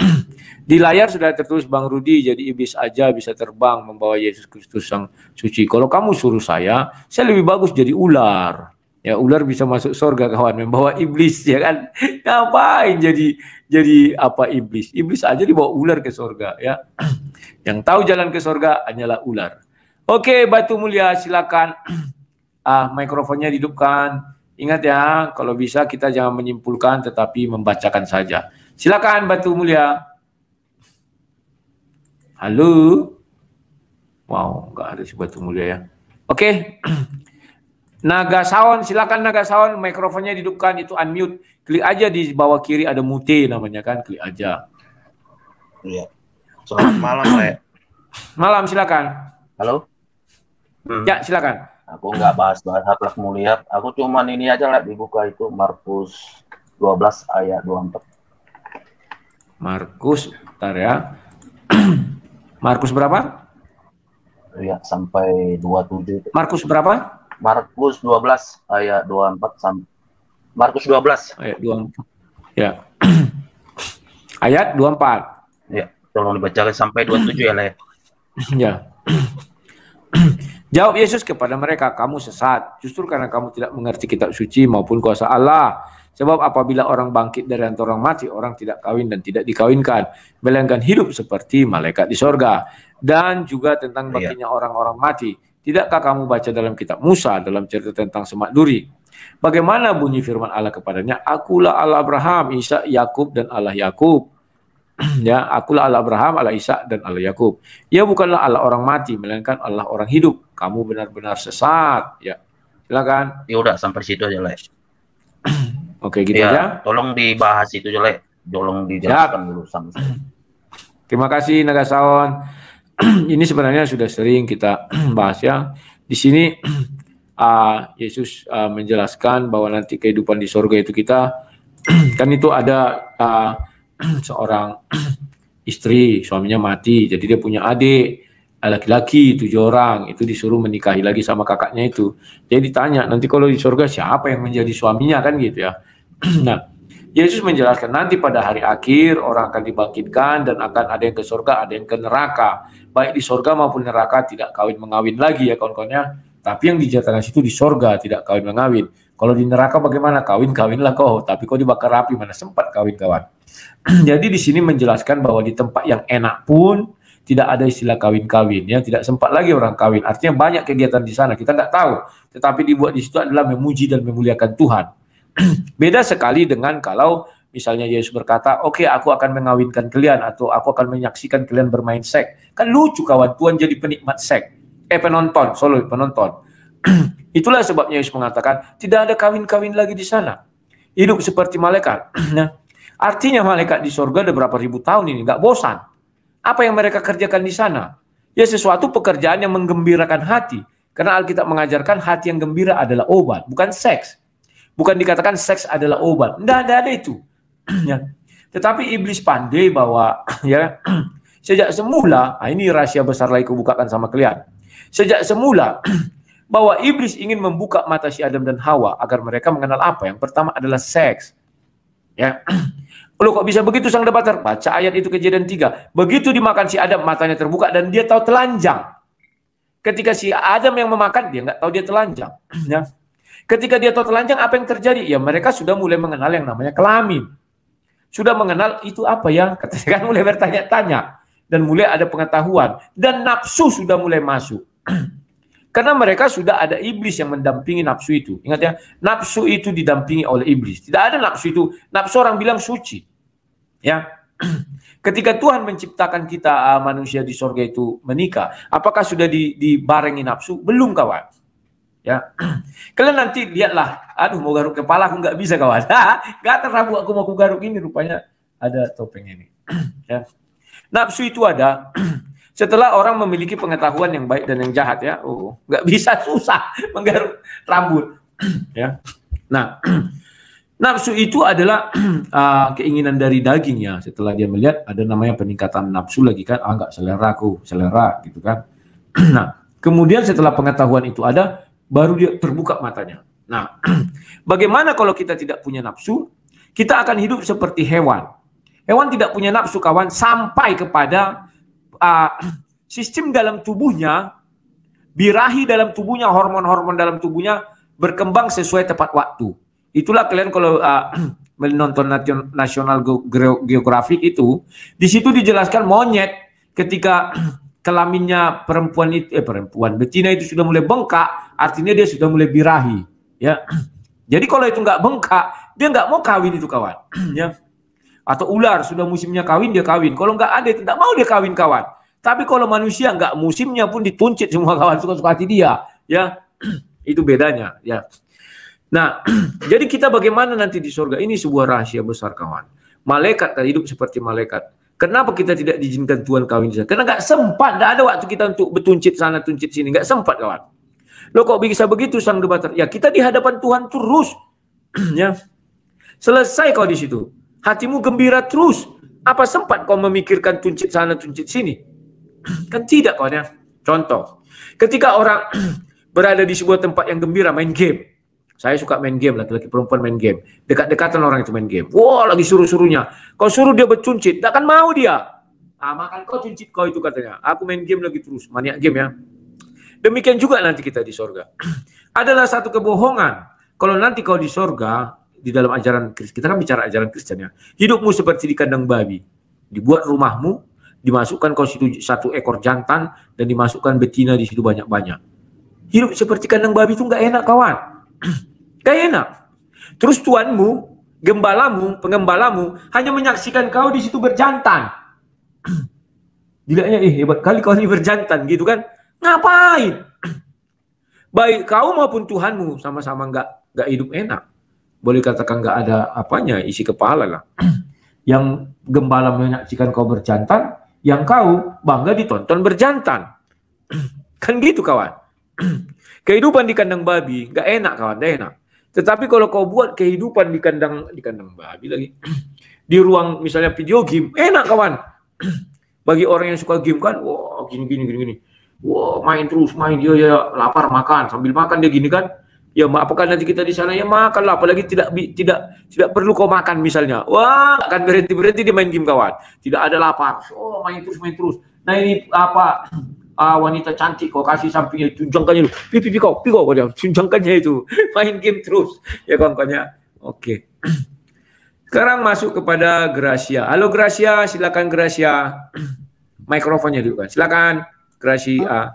di layar sudah tertulis Bang Rudi, jadi iblis aja bisa terbang membawa Yesus Kristus Sang Suci. Kalau kamu suruh saya, saya lebih bagus jadi ular. Ya ular bisa masuk surga kawan, membawa iblis ya kan. Ngapain jadi jadi apa iblis? Iblis aja dibawa ular ke surga ya. Yang tahu jalan ke surga hanyalah ular. Oke, okay, Batu Mulia silakan. Ah, mikrofonnya dihidupkan. Ingat ya, kalau bisa kita jangan menyimpulkan tetapi membacakan saja. Silakan Batu Mulia. Halo. Wow, enggak ada si Batu Mulia ya. Oke. Okay. Naga Sawan, silakan Naga Sawan, mikrofonnya dihidupkan, itu unmute. Klik aja di bawah kiri ada mute namanya kan, klik aja. Iya. Selamat malam, Le. Malam, silakan. Halo. Hmm. Ya, silakan. Aku nggak bahas-bahas akhlak mulia. Aku cuman ini aja lihat dibuka itu Markus dua belas ayat dua puluh empat. Markus, bentar ya. Markus berapa? ya, sampai dua puluh tujuh. Markus berapa? Markus dua belas ayat dua puluh empat sampai Markus dua belas ayat dua puluh empat. Ya. Ayat dua puluh empat. Ya, tolong dibacakan sampai dua puluh tujuh ya, Le. Ya. Jawab Yesus kepada mereka, kamu sesat, justru karena kamu tidak mengerti kitab suci maupun kuasa Allah. Sebab apabila orang bangkit dari antara orang mati, orang tidak kawin dan tidak dikawinkan, melainkan hidup seperti malaikat di sorga. Dan juga tentang baginya orang-orang mati. Tidakkah kamu baca dalam kitab Musa, dalam cerita tentang semak duri? Bagaimana bunyi firman Allah kepadanya? Akulah Allah Abraham, Isa, Yakub dan Allah Yakub. Ya, akulah Allah Abraham, Allah Isa dan Allah Yakub. Ya, bukanlah Allah orang mati, melainkan Allah orang hidup. Kamu benar-benar sesat. Ya, silakan. Ya udah, sampai situ aja, Le. Oke, gitu ya, aja. Tolong dibahas itu, Le. Tolong dijelaskan ya. Dulu sama. Terima kasih, Nagasawan. Ini sebenarnya sudah sering kita bahas ya. Di sini uh, Yesus uh, menjelaskan bahwa nanti kehidupan di sorga itu kita kan itu ada. Uh, seorang istri, suaminya mati, jadi dia punya adik laki-laki tujuh orang, itu disuruh menikahi lagi sama kakaknya itu. Jadi ditanya, nanti kalau di surga siapa yang menjadi suaminya, kan gitu ya. Nah, Yesus menjelaskan nanti pada hari akhir orang akan dibangkitkan dan akan ada yang ke surga, ada yang ke neraka. Baik di surga maupun neraka tidak kawin mengawin lagi ya kawan-kawannya. Tapi yang dijatakan situ di surga tidak kawin mengawin. Kalau di neraka bagaimana? Kawin-kawinlah kau, tapi kau dibakar api, mana sempat kawin kawan. Jadi di sini menjelaskan bahwa di tempat yang enak pun tidak ada istilah kawin-kawin ya, tidak sempat lagi orang kawin. Artinya banyak kegiatan di sana kita nggak tahu, tetapi dibuat di situ adalah memuji dan memuliakan Tuhan. Beda sekali dengan kalau misalnya Yesus berkata, "Oke, okay, aku akan mengawinkan kalian atau aku akan menyaksikan kalian bermain seks." Kan lucu kawan, Tuhan jadi penikmat seks. Eh penonton, solo penonton. Itulah sebabnya Yesus mengatakan, "Tidak ada kawin-kawin lagi di sana. Hidup seperti malaikat." Nah, artinya malaikat di surga ada berapa ribu tahun ini nggak bosan. Apa yang mereka kerjakan di sana? Ya sesuatu pekerjaan yang menggembirakan hati. Karena Alkitab mengajarkan hati yang gembira adalah obat, bukan seks. Bukan dikatakan seks adalah obat. Nggak ada, ada itu. Ya. Tetapi iblis pandai bahwa ya sejak semula, nah ini rahasia besar lagi kubukakan sama kalian. Sejak semula bahwa iblis ingin membuka mata si Adam dan Hawa agar mereka mengenal apa? Yang pertama adalah seks. Ya. Loh kok bisa begitu sang debater? Baca ayat itu Kejadian tiga. Begitu dimakan si Adam, matanya terbuka dan dia tahu telanjang. Ketika si Adam yang memakan, dia nggak tahu dia telanjang. Ya. Ketika dia tahu telanjang, apa yang terjadi? Ya mereka sudah mulai mengenal yang namanya kelamin. Sudah mengenal itu apa ya? Katanya kan mulai bertanya-tanya. Dan mulai ada pengetahuan. Dan nafsu sudah mulai masuk. Karena mereka sudah ada iblis yang mendampingi nafsu itu. Ingat ya, nafsu itu didampingi oleh iblis. Tidak ada nafsu itu. Nafsu orang bilang suci. Ya. Ketika Tuhan menciptakan kita uh, manusia di surga itu menikah, apakah sudah di, dibarengi nafsu? Belum kawan. Ya. Kalian nanti lihatlah, aduh mau garuk kepala aku nggak bisa kawan. Nggak terabuk aku mau aku garuk ini rupanya ada topeng ini. Ya. Nafsu itu ada. Setelah orang memiliki pengetahuan yang baik dan yang jahat ya, oh nggak bisa, susah menggaruk rambut ya. Nah, nafsu itu adalah uh, keinginan dari dagingnya. Setelah dia melihat ada namanya peningkatan nafsu lagi kan, ah nggak selera aku, selera gitu kan. Nah, kemudian setelah pengetahuan itu ada, baru dia terbuka matanya. Nah, bagaimana kalau kita tidak punya nafsu? Kita akan hidup seperti hewan. Hewan tidak punya nafsu kawan sampai kepada Uh, sistem dalam tubuhnya, birahi dalam tubuhnya, hormon-hormon dalam tubuhnya berkembang sesuai tepat waktu. Itulah kalian kalau uh, menonton National Geographic itu, di situ dijelaskan monyet ketika kelaminnya perempuan itu, eh perempuan betina itu sudah mulai bengkak, artinya dia sudah mulai birahi. Ya, jadi kalau itu nggak bengkak, dia nggak mau kawin itu kawan. Ya. Atau ular sudah musimnya kawin dia kawin. Kalau nggak ada tidak mau dia kawin kawan. Tapi kalau manusia nggak musimnya pun dituncit semua kawan, suka-suka hati dia. Ya itu bedanya. Ya. Nah jadi kita bagaimana nanti di surga ini sebuah rahasia besar kawan. Malaikat hidup seperti malaikat. Kenapa kita tidak diizinkan Tuhan kawin di sana? Karena nggak sempat, nggak ada waktu kita untuk betuncit sana tuncit sini, nggak sempat kawan. Loh kok bisa begitu sang debater? Ya kita di hadapan Tuhan terus. Ya selesai kau di situ. Hatimu gembira terus. Apa sempat kau memikirkan tuncit sana, tuncit sini? Kan tidak kawan ya. Contoh, Ketika orang berada di sebuah tempat yang gembira, main game. Saya suka main game, laki-laki perempuan main game. Dekat-dekatan orang itu main game. Wow, lagi suruh-suruhnya. Kau suruh dia bercuncit, tak akan mau dia. Ah, makan kau cuncit kau itu katanya. Aku main game lagi terus, maniak game ya. Demikian juga nanti kita di sorga. Adalah satu kebohongan. Kalau nanti kau di sorga, di dalam ajaran Kristen, kita kan bicara ajaran Kristen ya. Hidupmu seperti di kandang babi. Dibuat rumahmu, dimasukkan kau situ satu ekor jantan, dan dimasukkan betina di situ banyak-banyak. Hidup seperti kandang babi itu nggak enak kawan. Gak enak. Terus tuanmu, gembalamu, pengembalamu hanya menyaksikan kau di situ berjantan. Gilanya, eh hebat kali kau ini berjantan gitu kan? Ngapain? Baik kau maupun Tuhanmu sama-sama nggak nggak hidup enak. Boleh katakan nggak ada apanya, isi kepala lah. Yang gembala menyaksikan kau berjantan, yang kau bangga ditonton berjantan. Kan gitu kawan. Kehidupan di kandang babi nggak enak kawan, nggak enak. Tetapi kalau kau buat kehidupan di kandang di kandang babi lagi di ruang misalnya video game, enak kawan. Bagi orang yang suka game kan, wow gini gini gini gini, wow main terus main dia ya, ya lapar makan sambil makan dia gini kan, ya apakah nanti kita di sana ya makanlah, apalagi tidak tidak tidak perlu kau makan misalnya, wah akan berhenti berhenti dia main game kawan, tidak ada lapar, oh main terus main terus. Nah ini apa? Ah, wanita cantik kau kasih sampingnya, tunjangkannya dulu, pipi pipi kau, pipi kau dia tunjangkannya itu, main game terus ya kawan-kawannya. Oke, sekarang masuk kepada Gracia. Halo Gracia, silakan Gracia, mikrofonnya dulu kan, silakan Gracia.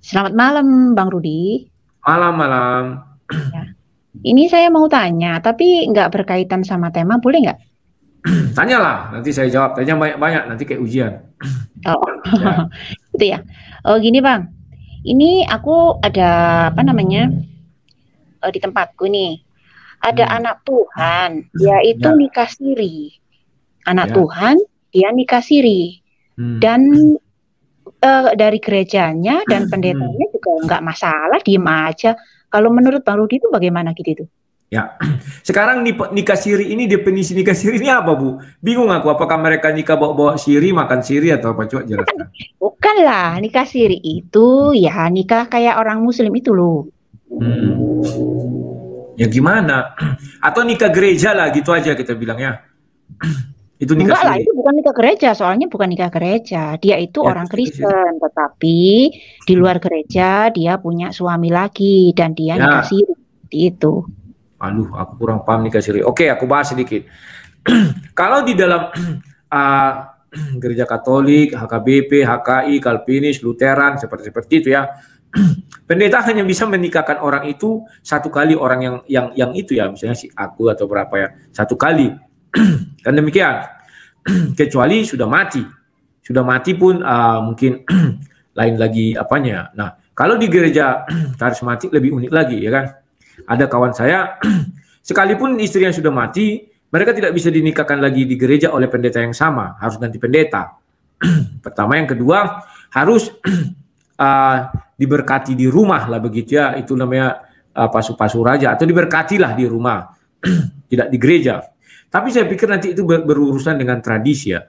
Selamat malam Bang Rudi. Malam-malam. Ya. Ini saya mau tanya, tapi nggak berkaitan sama tema, boleh nggak? Tanyalah, nanti saya jawab. Tanya banyak-banyak, nanti kayak ujian. Oh, ya. Itu ya. Oh, gini Bang, ini aku ada apa namanya oh, di tempatku nih ada hmm. anak Tuhan, dia itu ya. nikah siri. Anak ya. Tuhan, dia nikah siri hmm. dan eh, dari gerejanya dan pendetanya hmm. juga nggak masalah, diem aja. Kalau menurut Bang Rudi itu bagaimana gitu tuh? Ya, sekarang nikah siri ini, definisi nikah siri ini apa Bu? Bingung aku, apakah mereka nikah bawa-bawa siri, makan siri atau apa? Coba jelaskan. Bukan lah, nikah siri itu ya nikah kayak orang muslim itu loh. Hmm. Ya gimana? Atau nikah gereja lah, gitu aja kita bilang ya. Itu nikah enggak siri. Lah, itu bukan nikah gereja, soalnya bukan nikah gereja. Dia itu ya, orang Kristen, tetapi di luar gereja dia punya suami lagi dan dia ya. nikah siri itu. Aduh, aku kurang paham nikah siri. Oke, aku bahas sedikit. Kalau di dalam uh, gereja Katolik, H K B P, H K I, Calvinis, Lutheran, seperti seperti itu ya, pendeta hanya bisa menikahkan orang itu satu kali, orang yang yang yang itu ya, misalnya si aku atau berapa ya, satu kali. Dan demikian, kecuali sudah mati, sudah mati pun uh, mungkin lain lagi apanya. Nah, kalau di gereja karismatik lebih unik lagi ya kan. Ada kawan saya, sekalipun istrinya sudah mati, mereka tidak bisa dinikahkan lagi di gereja oleh pendeta yang sama, harus ganti pendeta. Pertama, yang kedua harus uh, diberkati di rumah lah begitu ya, itu namanya uh, pasu-pasu raja atau diberkatilah di rumah, tidak di gereja. Tapi saya pikir nanti itu ber berurusan dengan tradisi ya.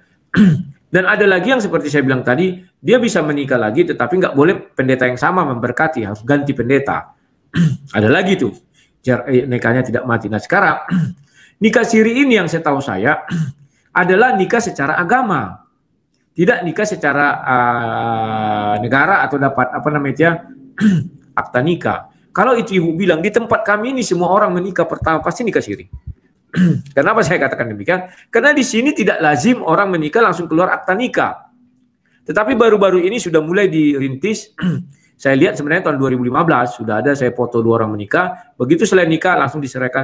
Dan ada lagi yang seperti saya bilang tadi, dia bisa menikah lagi, tetapi nggak boleh pendeta yang sama memberkati, harus ganti pendeta. Ada lagi tuh, nikahnya tidak mati. Nah sekarang, nikah siri ini yang saya tahu saya adalah nikah secara agama, tidak nikah secara uh, negara atau dapat apa namanya ya, akta nikah. Kalau itu ibu bilang di tempat kami ini semua orang menikah pertama pasti nikah siri. Kenapa saya katakan demikian? Karena di sini tidak lazim orang menikah langsung keluar akta nikah. Tetapi baru-baru ini sudah mulai dirintis. Saya lihat sebenarnya tahun dua ribu lima belas sudah ada, saya foto dua orang menikah. Begitu selain nikah langsung diserahkan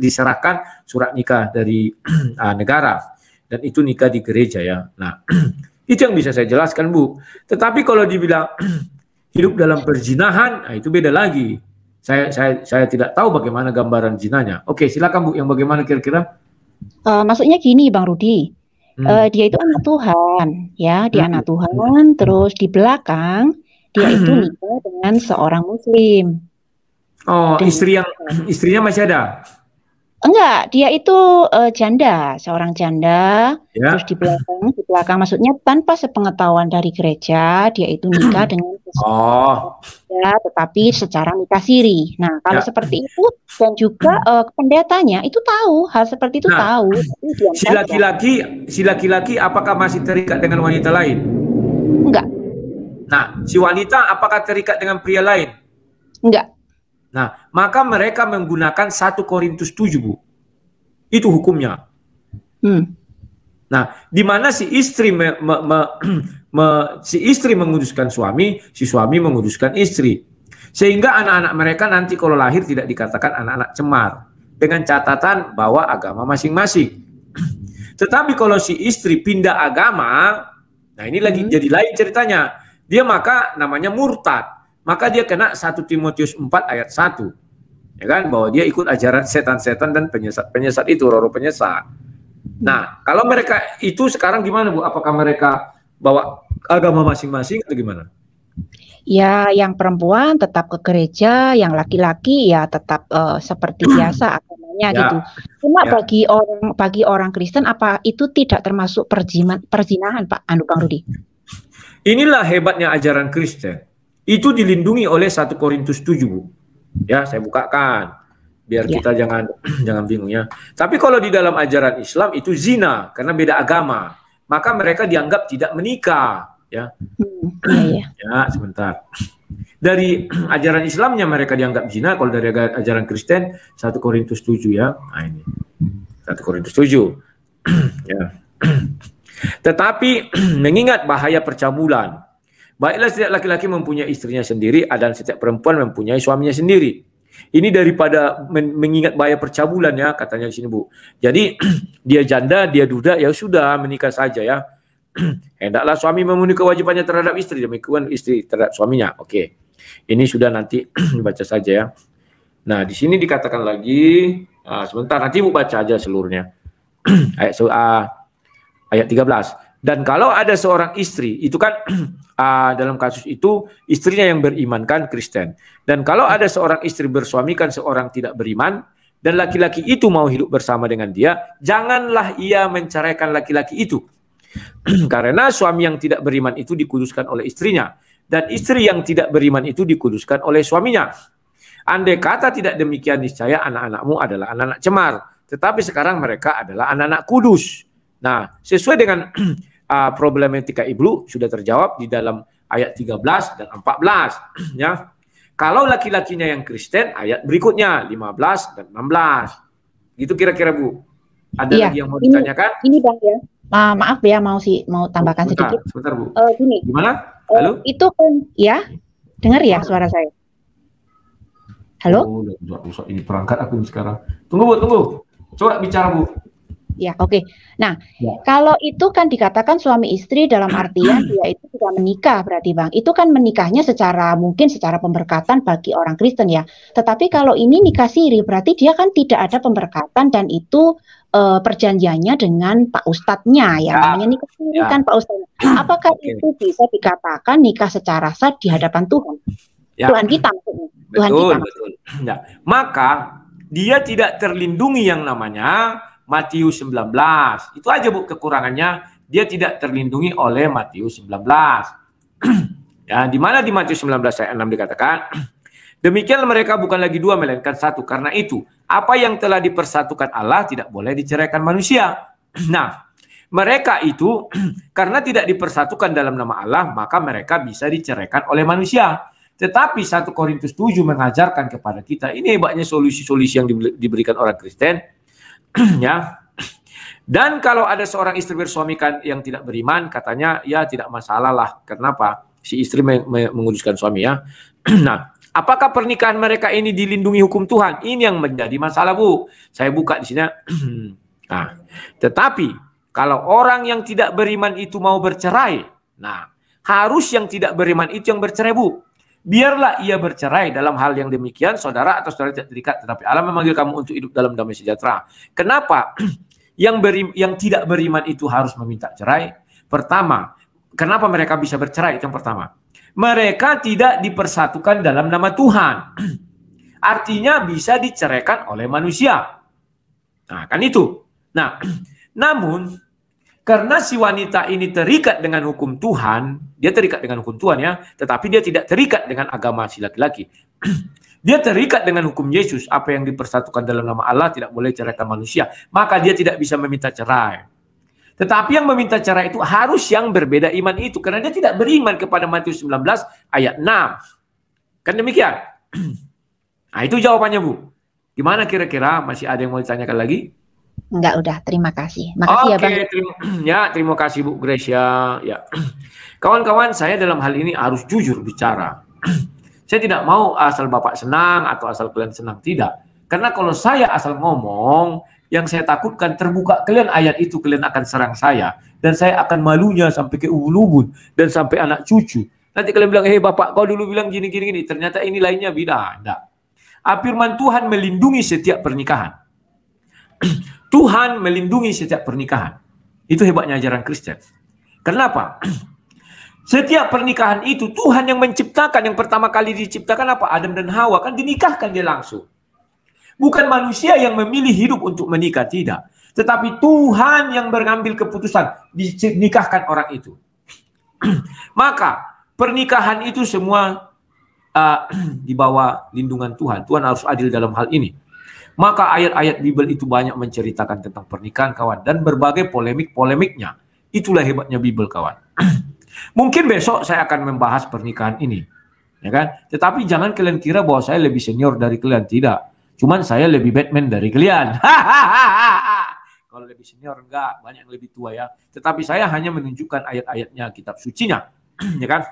diserahkan surat nikah dari uh, negara, dan itu nikah di gereja ya. Nah, itu yang bisa saya jelaskan Bu. Tetapi kalau dibilang hidup dalam perzinahan, nah itu beda lagi. Saya saya saya tidak tahu bagaimana gambaran zinanya. Oke, silakan Bu, yang bagaimana kira-kira? Uh, maksudnya gini Bang Rudi. Hmm. Uh, dia itu anak Tuhan ya, dia hmm. anak Tuhan, terus di belakang dia itu nikah dengan seorang muslim. Oh, dan istri yang istrinya masih ada? Enggak, dia itu uh, janda, seorang janda. Ya. Terus di belakang, di belakang maksudnya tanpa sepengetahuan dari gereja, dia itu nikah dengan Oh. Ya, tetapi secara nikah siri. Nah, kalau ya. seperti itu dan juga uh, pendetanya itu tahu hal seperti itu nah, tahu. Si laki-laki, si laki-laki apakah masih terikat dengan wanita lain? Enggak. Nah, si wanita apakah terikat dengan pria lain? Enggak. Nah, maka mereka menggunakan satu Korintus tujuh, Bu. Itu hukumnya. Hmm. Nah, di mana si istri me, me, me, me, si istri menguduskan suami, si suami menguduskan istri. Sehingga anak-anak mereka nanti kalau lahir tidak dikatakan anak-anak cemar, dengan catatan bahwa agama masing-masing. Tetapi kalau si istri pindah agama, nah ini lagi hmm. jadi lain ceritanya. Dia maka namanya murtad. Maka dia kena satu Timotius empat ayat satu. Ya kan, bahwa dia ikut ajaran setan-setan dan penyesat-penyesat itu, roh-roh penyesat. Nah, kalau mereka itu sekarang gimana, Bu? Apakah mereka bawa agama masing-masing atau gimana? Ya, yang perempuan tetap ke gereja, yang laki-laki ya tetap uh, seperti biasa agamanya ya, gitu. Cuma ya. bagi orang bagi orang Kristen apa itu tidak termasuk perjiman, perzinahan, Pak Anu Bang Rudi? Inilah hebatnya ajaran Kristen. Itu dilindungi oleh satu Korintus tujuh, Bu. Ya, saya bukakan. Biar ya. kita jangan jangan bingung ya. Tapi kalau di dalam ajaran Islam itu zina karena beda agama, maka mereka dianggap tidak menikah ya. Ya, ya. Ya sebentar. Dari ajaran Islamnya mereka dianggap zina, kalau dari ajaran Kristen satu Korintus tujuh ya. Nah ini. satu Korintus tujuh. Ya. Tetapi mengingat bahaya percabulan, baiklah setiap laki-laki mempunyai istrinya sendiri dan setiap perempuan mempunyai suaminya sendiri. Ini daripada mengingat bahaya percabulan ya, katanya di sini, Bu. Jadi dia janda, dia duda, ya sudah menikah saja ya. Hendaklah suami memenuhi kewajibannya terhadap istri, demikian istri terhadap suaminya. Oke. Ini sudah nanti dibaca saja ya. Nah, di sini dikatakan lagi, nah, sebentar nanti Bu baca aja seluruhnya. ayat uh, ayat tiga belas. Dan kalau ada seorang istri, itu kan Uh, dalam kasus itu istrinya yang beriman kan Kristen. Dan kalau ada seorang istri bersuamikan seorang tidak beriman dan laki-laki itu mau hidup bersama dengan dia, janganlah ia menceraikan laki-laki itu. Karena suami yang tidak beriman itu dikuduskan oleh istrinya dan istri yang tidak beriman itu dikuduskan oleh suaminya. Andai kata tidak demikian niscaya anak-anakmu adalah anak-anak cemar, tetapi sekarang mereka adalah anak-anak kudus. Nah, sesuai dengan Uh, problematika iblu sudah terjawab di dalam ayat tiga belas dan empat belas ya. Kalau laki-lakinya yang Kristen ayat berikutnya lima belas dan enam belas. Gitu kira-kira, Bu. Ada iya. lagi yang mau ditanyakan? Ini, ini Bang ya. Uh, maaf ya mau si mau tambahkan sebentar, sedikit. Sebentar, Bu. Uh, gini. Gimana? Halo? Uh, itu kan ya. Dengar ya suara saya. Halo? Oh, udah, udah, ini perangkat aku sekarang. Tunggu, Bu, tunggu. Coba bicara, Bu. Ya, oke. Okay. Nah, ya. kalau itu kan dikatakan suami istri dalam artian dia itu sudah menikah berarti, Bang. Itu kan menikahnya secara mungkin secara pemberkatan bagi orang Kristen ya. Tetapi kalau ini nikah siri berarti dia kan tidak ada pemberkatan dan itu uh, perjanjiannya dengan Pak Ustadznya ya. Namanya ya. nikah siri ya. kan Pak Ustadz. Apakah okay. itu bisa dikatakan nikah secara sah di hadapan Tuhan? Ya. Tuhan kita maksudnya. Tuhan betul, kita betul. Ya. Maka dia tidak terlindungi yang namanya Matius sembilan belas. Itu aja, Bu, kekurangannya. Dia tidak terlindungi oleh Matius sembilan belas. Ya, di mana di Matius sembilan belas ayat enam dikatakan, demikian mereka bukan lagi dua melainkan satu. Karena itu, apa yang telah dipersatukan Allah tidak boleh diceraikan manusia. Nah, mereka itu karena tidak dipersatukan dalam nama Allah, maka mereka bisa diceraikan oleh manusia. Tetapi satu Korintus tujuh mengajarkan kepada kita, ini hebatnya solusi-solusi yang diberikan orang Kristen. Ya. Dan kalau ada seorang istri bersuamikan yang tidak beriman, katanya ya tidak masalah lah. Kenapa? Si istri menguduskan suami ya. Nah, apakah pernikahan mereka ini dilindungi hukum Tuhan? Ini yang menjadi masalah, Bu. Saya buka di sini. Nah, tetapi kalau orang yang tidak beriman itu mau bercerai, nah, harus yang tidak beriman itu yang bercerai, Bu. Biarlah ia bercerai dalam hal yang demikian, saudara atau saudara tidak terikat, tetapi Allah memanggil kamu untuk hidup dalam damai sejahtera. Kenapa yang beri, yang tidak beriman itu harus meminta cerai? Pertama, kenapa mereka bisa bercerai? Itu yang pertama. Mereka tidak dipersatukan dalam nama Tuhan. Artinya bisa diceraikan oleh manusia. Nah, kan itu. Nah, namun Karena si wanita ini terikat dengan hukum Tuhan, dia terikat dengan hukum Tuhan ya, tetapi dia tidak terikat dengan agama si laki-laki. Dia terikat dengan hukum Yesus, apa yang dipersatukan dalam nama Allah tidak boleh ceraikan manusia. Maka dia tidak bisa meminta cerai. Tetapi yang meminta cerai itu harus yang berbeda iman itu, karena dia tidak beriman kepada Matius sembilan belas ayat enam. Kan demikian? Nah itu jawabannya Bu. Gimana kira-kira? Masih ada yang mau ditanyakan lagi? Enggak, udah. Terima kasih. Makasih okay, ya Bang. Terima, ya, terima kasih Bu Gracia. Ya. Kawan-kawan, saya dalam hal ini harus jujur bicara. Saya tidak mau asal Bapak senang atau asal kalian senang, tidak. Karena kalau saya asal ngomong, yang saya takutkan terbuka kalian ayat itu, kalian akan serang saya. Dan saya akan malunya sampai ke ubun-ubun dan sampai anak cucu. Nanti kalian bilang, hei Bapak, kau dulu bilang gini-gini, ternyata ini lainnya beda. Tidak. Firman Tuhan melindungi setiap pernikahan. Tuhan melindungi setiap pernikahan. Itu hebatnya ajaran Kristen. Kenapa? Setiap pernikahan itu Tuhan yang menciptakan. Yang pertama kali diciptakan apa? Adam dan Hawa. Kan dinikahkan dia langsung. Bukan manusia yang memilih hidup untuk menikah, tidak. Tetapi Tuhan yang mengambil keputusan dinikahkan orang itu. Maka pernikahan itu semua uh, di bawah lindungan Tuhan. Tuhan harus adil dalam hal ini. Maka ayat-ayat Bible itu banyak menceritakan tentang pernikahan, kawan. Dan berbagai polemik-polemiknya. Itulah hebatnya Bible, kawan. Mungkin besok saya akan membahas pernikahan ini. Ya kan? Tetapi jangan kalian kira bahwa saya lebih senior dari kalian. Tidak. Cuman saya lebih Batman dari kalian. Kalau lebih senior, enggak. Banyak yang lebih tua ya. Tetapi saya hanya menunjukkan ayat-ayatnya, kitab sucinya. Ya kan?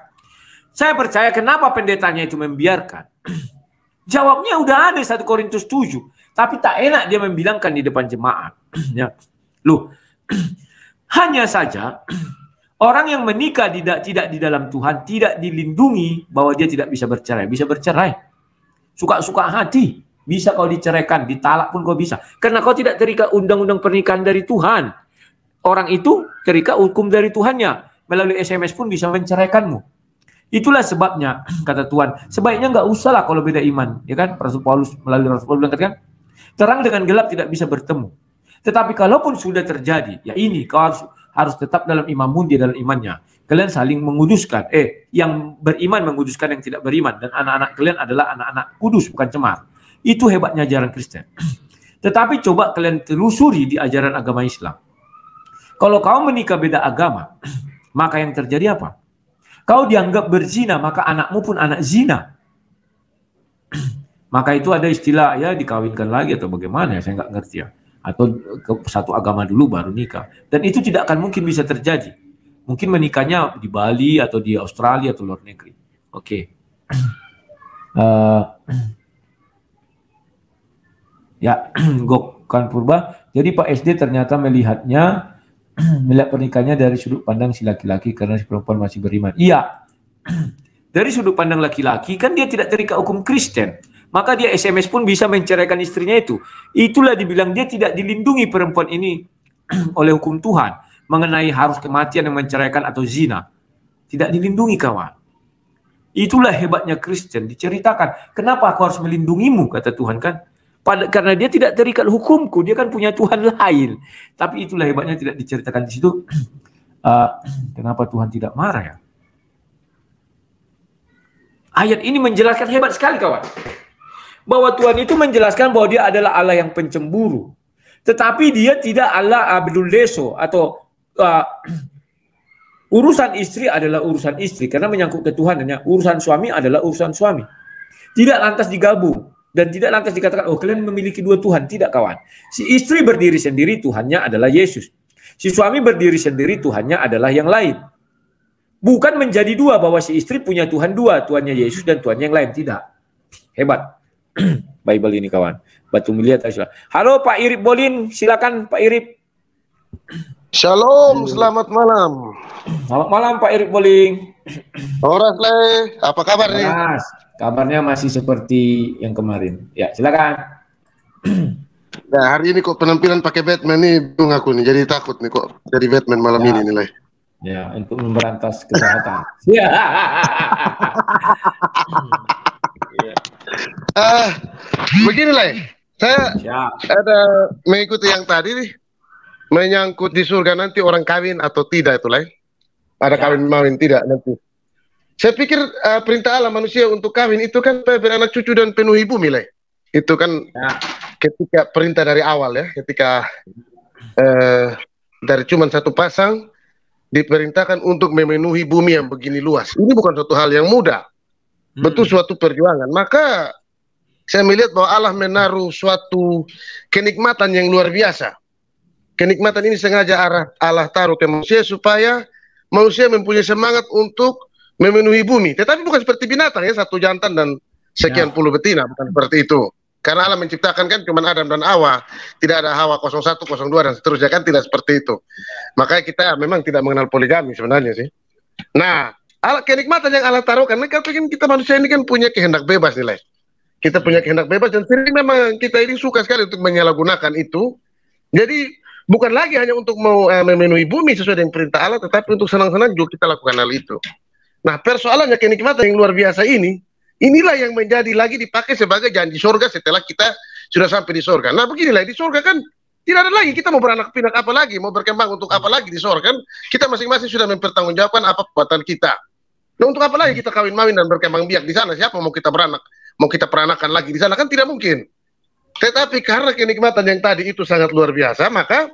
Saya percaya kenapa pendetanya itu membiarkan. Jawabnya udah ada satu Korintus tujuh. Tapi tak enak dia membilangkan di depan jemaat. Ya. Loh, hanya saja orang yang menikah tidak, tidak di dalam Tuhan tidak dilindungi bahwa dia tidak bisa bercerai. Bisa bercerai. Suka-suka hati. Bisa kau diceraikan, ditalak pun kau bisa. Karena kau tidak terikat undang-undang pernikahan dari Tuhan. Orang itu terikat hukum dari Tuhannya. Melalui S M S pun bisa menceraikanmu. Itulah sebabnya, kata Tuhan, sebaiknya nggak usahlah kalau beda iman, ya kan? Rasul Paulus melalui Rasul Paulus bilang, kan, terang dengan gelap tidak bisa bertemu. Tetapi kalaupun sudah terjadi, ya ini kau harus, harus tetap dalam imanmu, dia dalam imannya. Kalian saling menguduskan. Eh, yang beriman menguduskan yang tidak beriman. Dan anak-anak kalian adalah anak-anak kudus, bukan cemar. Itu hebatnya ajaran Kristen. Tetapi coba kalian telusuri di ajaran agama Islam. Kalau kau menikah beda agama, maka yang terjadi apa? Kau dianggap berzina, maka anakmu pun anak zina. Maka itu ada istilah, ya dikawinkan lagi atau bagaimana, ya, saya nggak ngerti ya. Atau ke satu agama dulu baru nikah. Dan itu tidak akan mungkin bisa terjadi. Mungkin menikahnya di Bali atau di Australia atau luar negeri. Oke. Okay. Uh, ya, Gokkan Purba. Jadi Pak S D ternyata melihatnya, melihat pernikahannya dari sudut pandang si laki-laki karena si perempuan masih beriman. Iya. Dari sudut pandang laki-laki kan dia tidak terikat hukum Kristen. Maka dia S M S pun bisa menceraikan istrinya itu. Itulah dibilang dia tidak dilindungi perempuan ini oleh hukum Tuhan. Mengenai harus kematian yang menceraikan atau zina. Tidak dilindungi kawan. Itulah hebatnya Kristen. Diceritakan. Kenapa aku harus melindungimu kata Tuhan kan. Pada, karena dia tidak terikat hukumku, dia kan punya Tuhan lain. Tapi itulah hebatnya tidak diceritakan di situ. Uh, kenapa Tuhan tidak marah ya? Ayat ini menjelaskan hebat sekali kawan. Bahwa Tuhan itu menjelaskan bahwa dia adalah Allah yang pencemburu. Tetapi dia tidak Allah abdul leso atau uh, urusan istri adalah urusan istri. Karena menyangkut ketuhanannya, urusan suami adalah urusan suami. Tidak lantas digabung. Dan tidak lantas dikatakan, oh kalian memiliki dua Tuhan. Tidak kawan. Si istri berdiri sendiri, Tuhannya adalah Yesus. Si suami berdiri sendiri, Tuhannya adalah yang lain. Bukan menjadi dua, bahwa si istri punya Tuhan dua. Tuhannya Yesus dan Tuhannya yang lain. Tidak. Hebat. Bible ini kawan. Batu miliar. Halo Pak Irif Bolin. Silakan Pak Irif. Shalom. Selamat malam. Selamat malam Pak Irif Bolin. Horas leh. Apa kabar nih? Kabarnya masih seperti yang kemarin. Ya, silakan. Nah, hari ini kok penampilan pakai Batman nih, bingung aku nih. Jadi takut nih kok jadi Batman malam ya. Ini nilai. Ya, untuk memberantas kejahatan. Ya. Ah, begini lah. Saya ya. Ada mengikuti yang tadi nih. menyangkut di surga nanti orang kawin atau tidak itu lah. Ada ya. Kawin mawin tidak nanti. Saya pikir uh, perintah Allah manusia untuk kawin itu kan beranak cucu dan penuhi bumi lah. Itu kan ya. Ketika perintah dari awal ya, ketika uh, dari cuman satu pasang diperintahkan untuk memenuhi bumi yang begini luas. Ini bukan suatu hal yang mudah. Hmm. Betul suatu perjuangan. Maka saya melihat bahwa Allah menaruh suatu kenikmatan yang luar biasa. Kenikmatan ini sengaja arah Allah taruh ke manusia supaya manusia mempunyai semangat untuk memenuhi bumi. Tetapi bukan seperti binatang ya, satu jantan dan sekian ya. Puluh betina, bukan seperti itu. Karena Allah menciptakan kan cuma Adam dan Hawa, tidak ada Hawa nol satu, nol dua dan seterusnya, kan tidak seperti itu. Makanya kita memang tidak mengenal poligami sebenarnya sih. Nah, kenikmatan yang Allah taruh karena kita manusia ini kan punya kehendak bebas nilai. Kita punya kehendak bebas dan sering memang kita ini suka sekali untuk menyalahgunakan itu. Jadi bukan lagi hanya untuk mau eh, memenuhi bumi sesuai dengan perintah Allah, tetapi untuk senang-senang juga kita lakukan hal itu. Nah, persoalannya kenikmatan yang luar biasa ini, inilah yang menjadi lagi dipakai sebagai janji surga setelah kita sudah sampai di surga. Nah, beginilah, di surga kan tidak ada lagi, kita mau beranak pinak apa lagi, mau berkembang untuk apa lagi di surga kan, kita masing-masing sudah mempertanggungjawabkan apa perbuatan kita. Nah, untuk apa lagi kita kawin-mawin dan berkembang biak di sana, siapa mau kita beranak, mau kita peranakan lagi di sana, kan tidak mungkin. Tetapi karena kenikmatan yang tadi itu sangat luar biasa, maka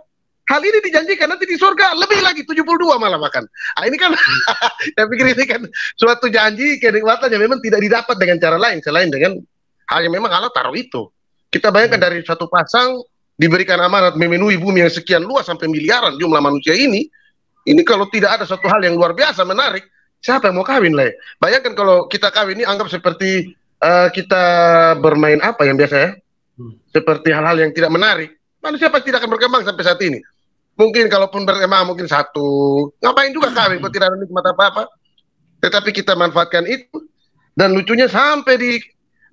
hal ini dijanjikan nanti di surga lebih lagi tujuh puluh dua malah makan. Ah, ini kan saya pikir ini kan suatu janji kenikmatan yang memang tidak didapat dengan cara lain selain dengan hal yang memang Allah taruh itu. Kita bayangkan dari satu pasang diberikan amanat memenuhi bumi yang sekian luas sampai miliaran jumlah manusia ini. Ini kalau tidak ada suatu hal yang luar biasa menarik, siapa yang mau kawin lah? Bayangkan kalau kita kawin ini anggap seperti uh, kita bermain apa yang biasa ya? Seperti hal-hal yang tidak menarik, manusia pasti tidak akan berkembang sampai saat ini. Mungkin kalaupun berkembang mungkin satu, ngapain juga kawin, kok tidak ada nikmat apa-apa. Tetapi kita manfaatkan itu. Dan lucunya sampai di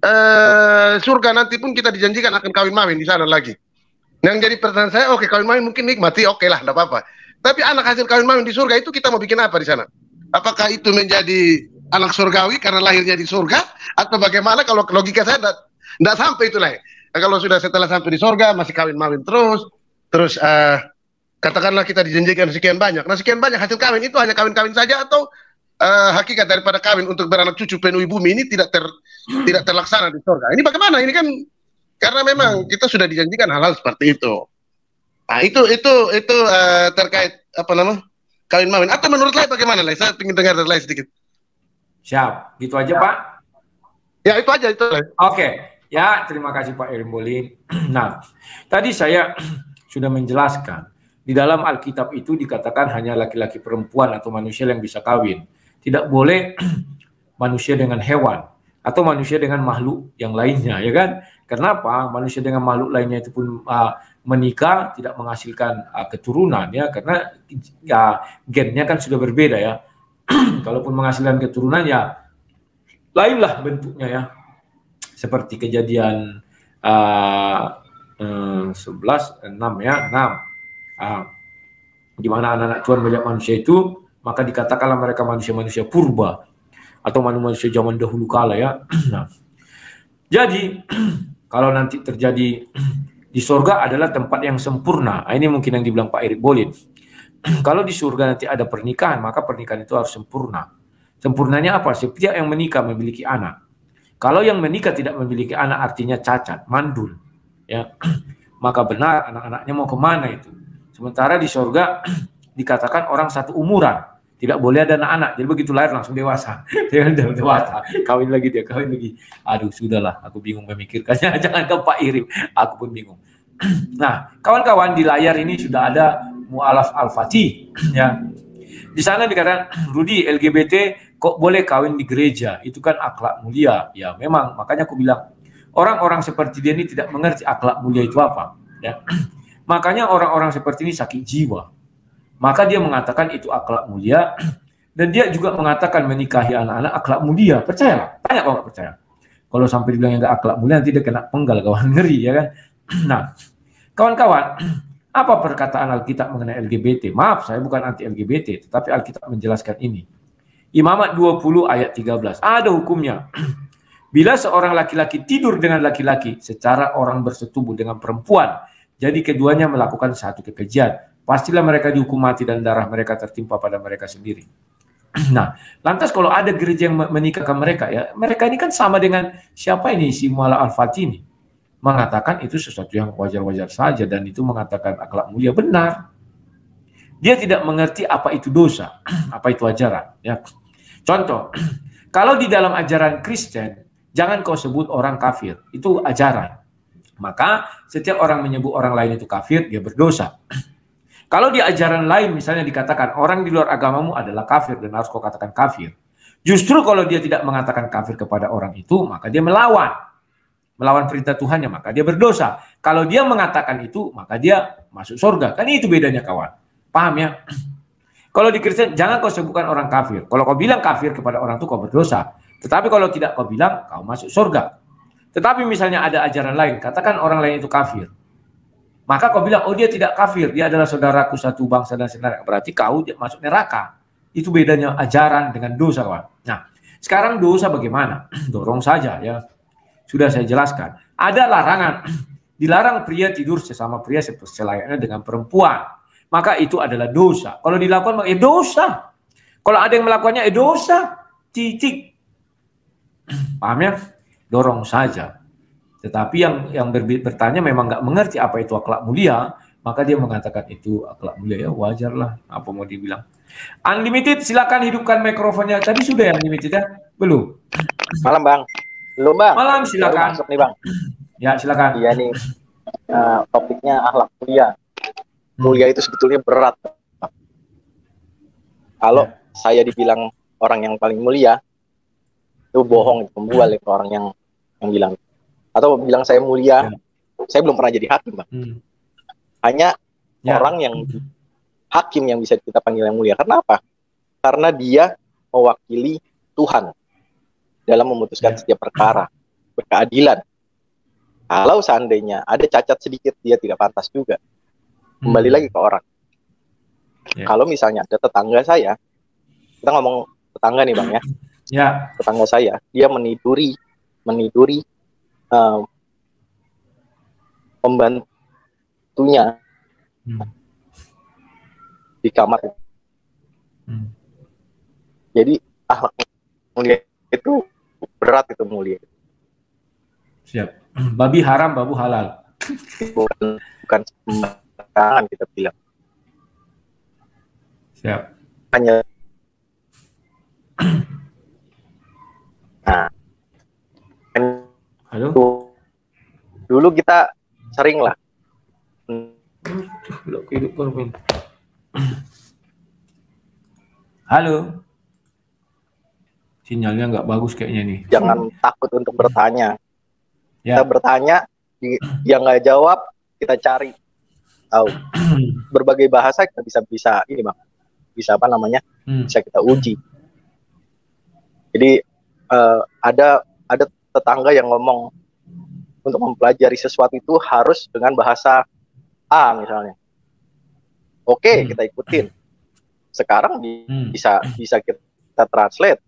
uh, surga nanti pun kita dijanjikan akan kawin mawin di sana lagi. Yang jadi pertanyaan saya, oke okay, kawin mawin mungkin nikmati, oke okay lah, tidak apa-apa. Tapi anak hasil kawin mawin di surga itu kita mau bikin apa di sana? Apakah itu menjadi anak surgawi karena lahirnya di surga? Atau bagaimana? Kalau logika saya tidak sampai itulah ya. Nah, kalau sudah setelah sampai di surga masih kawin-mawin terus, terus uh, katakanlah kita dijanjikan sekian banyak. Nah, sekian banyak hasil kawin itu hanya kawin-kawin saja atau uh, hakikat daripada kawin untuk beranak cucu penuhi bumi ini tidak ter, tidak terlaksana di surga. Ini bagaimana? Ini kan karena memang kita sudah dijanjikan hal-hal seperti itu. Nah, itu itu itu uh, terkait apa nama kawin-mawin. Atau menurut Lai bagaimana Lai? Saya ingin dengar dari Lai sedikit. Siap, gitu aja ya. Pak. Ya itu aja itu. Oke. Okay. Ya, terima kasih Pak Irif Bolin. Nah, tadi saya sudah menjelaskan, di dalam Alkitab itu dikatakan hanya laki-laki perempuan atau manusia yang bisa kawin. Tidak boleh manusia dengan hewan atau manusia dengan makhluk yang lainnya, ya kan? Kenapa? Manusia dengan makhluk lainnya itu pun uh, menikah tidak menghasilkan uh, keturunan, ya, karena ya gennya kan sudah berbeda ya. Kalaupun menghasilkan keturunan ya lainlah bentuknya ya. Seperti kejadian uh, uh, sebelas, enam ya, enam. Uh, di mana anak-anak Tuhan melihat manusia itu, maka dikatakanlah mereka manusia-manusia purba. Atau manusia zaman dahulu kala ya. Nah, jadi, kalau nanti terjadi di surga adalah tempat yang sempurna. Nah, ini mungkin yang dibilang Pak Irif Bolin. Kalau di surga nanti ada pernikahan, maka pernikahan itu harus sempurna. Sempurnanya apa? Setiap yang menikah memiliki anak. Kalau yang menikah tidak memiliki anak artinya cacat, mandul, ya. Maka benar anak-anaknya mau kemana itu. Sementara di surga dikatakan orang satu umuran, tidak boleh ada anak-anak. Jadi begitu lahir langsung dewasa, jangan dewasa, kawin lagi dia, kawin lagi. Aduh, sudahlah, aku bingung memikirkannya. Jangan ke Pak Irif, aku pun bingung. Nah, kawan-kawan di layar ini sudah ada mu'alaf al-fatih, ya. Di sana dikatakan, Rudi, L G B T kok boleh kawin di gereja? Itu kan akhlak mulia. Ya memang, makanya aku bilang, orang-orang seperti dia ini tidak mengerti akhlak mulia itu apa. Ya. Makanya orang-orang seperti ini sakit jiwa. Maka dia mengatakan itu akhlak mulia. Dan dia juga mengatakan menikahi anak-anak akhlak mulia. Percayalah, tanya kalau nggak percaya. Kalau sampai dibilang yang nggak akhlak mulia, nanti dia kena penggal, kawan, ngeri, ya kan? Nah, kawan-kawan, apa perkataan Alkitab mengenai L G B T? Maaf, saya bukan anti-L G B T, tetapi Alkitab menjelaskan ini. Imamat dua puluh ayat tiga belas, ada hukumnya. Bila seorang laki-laki tidur dengan laki-laki, secara orang bersetubuh dengan perempuan, jadi keduanya melakukan satu kekejian. pastilah mereka dihukum mati dan darah mereka tertimpa pada mereka sendiri. Nah, lantas kalau ada gereja yang menikahkan mereka, ya mereka ini kan sama dengan siapa ini, si Muala Al-Fatini, mengatakan itu sesuatu yang wajar-wajar saja dan itu mengatakan akhlak mulia. Benar, dia tidak mengerti apa itu dosa, apa itu ajaran. Ya, contoh, kalau di dalam ajaran Kristen, jangan kau sebut orang kafir, itu ajaran. Maka setiap orang menyebut orang lain itu kafir, dia berdosa. Kalau di ajaran lain misalnya dikatakan orang di luar agamamu adalah kafir dan harus kau katakan kafir. Justru kalau dia tidak mengatakan kafir kepada orang itu, maka dia melawan. Melawan perintah Tuhannya, maka dia berdosa. Kalau dia mengatakan itu, maka dia masuk surga. Kan itu bedanya kawan. Paham ya? Kalau di Kristen, jangan kau sebutkan orang kafir. Kalau kau bilang kafir kepada orang itu, kau berdosa. Tetapi kalau tidak kau bilang, kau masuk surga. Tetapi misalnya ada ajaran lain, katakan orang lain itu kafir. Maka kau bilang, oh dia tidak kafir, dia adalah saudaraku satu bangsa dan saudara. Berarti kau dia masuk neraka. Itu bedanya ajaran dengan dosa, kawan. Nah, sekarang dosa bagaimana? Dorong saja ya. Sudah saya jelaskan. Ada larangan. Dilarang pria tidur sesama pria selayaknya dengan perempuan. Maka itu adalah dosa. Kalau dilakukan, maka eh, dosa. Kalau ada yang melakukannya, eh, dosa. Titik. Paham ya? Dorong saja. Tetapi yang yang bertanya memang nggak mengerti apa itu akhlak mulia, maka dia mengatakan itu akhlak mulia, ya wajarlah, apa mau dibilang. Unlimited, silakan hidupkan mikrofonnya. Tadi sudah ya Unlimited ya? Belum. Malam Bang. Belum Bang. Malam, silakan. Baru masuk nih Bang. Ya silakan. Iya nih. Uh, topiknya akhlak mulia. Mulia itu sebetulnya berat. Kalau ya. Saya dibilang orang yang paling mulia, itu bohong, pembual itu orang yang yang bilang. Atau bilang saya mulia, ya. Saya belum pernah jadi hakim, Bang. Hmm. Hanya ya. Orang yang hakim yang bisa kita panggil yang mulia. Karena apa? Karena dia mewakili Tuhan dalam memutuskan ya. Setiap perkara, berkeadilan. Kalau seandainya ada cacat sedikit, dia tidak pantas juga. Kembali hmm. lagi ke orang. Ya. Kalau misalnya ada tetangga saya, kita ngomong tetangga nih, Bang, ya. Ya. Tetangga saya, dia meniduri, meniduri, Uh, pembantunya hmm. di kamar. Hmm. Jadi akhlak mulia itu berat, itu mulia. Siap. Babi haram, babu halal. Bukan, bukan sembarangan kita bilang. Siap. Hanya. Nah. Halo. Dulu kita sering lah. Halo. Sinyalnya nggak bagus kayaknya nih. Jangan takut untuk bertanya. Ya. Kita bertanya, dia nggak jawab, kita cari tahu. Berbagai bahasa kita bisa bisa ini Bang. Bisa apa namanya? Hmm. Bisa kita uji. Jadi uh, ada ada tetangga yang ngomong untuk mempelajari sesuatu itu harus dengan bahasa A misalnya. Oke, okay, hmm. kita ikutin. Sekarang hmm. bisa bisa kita translate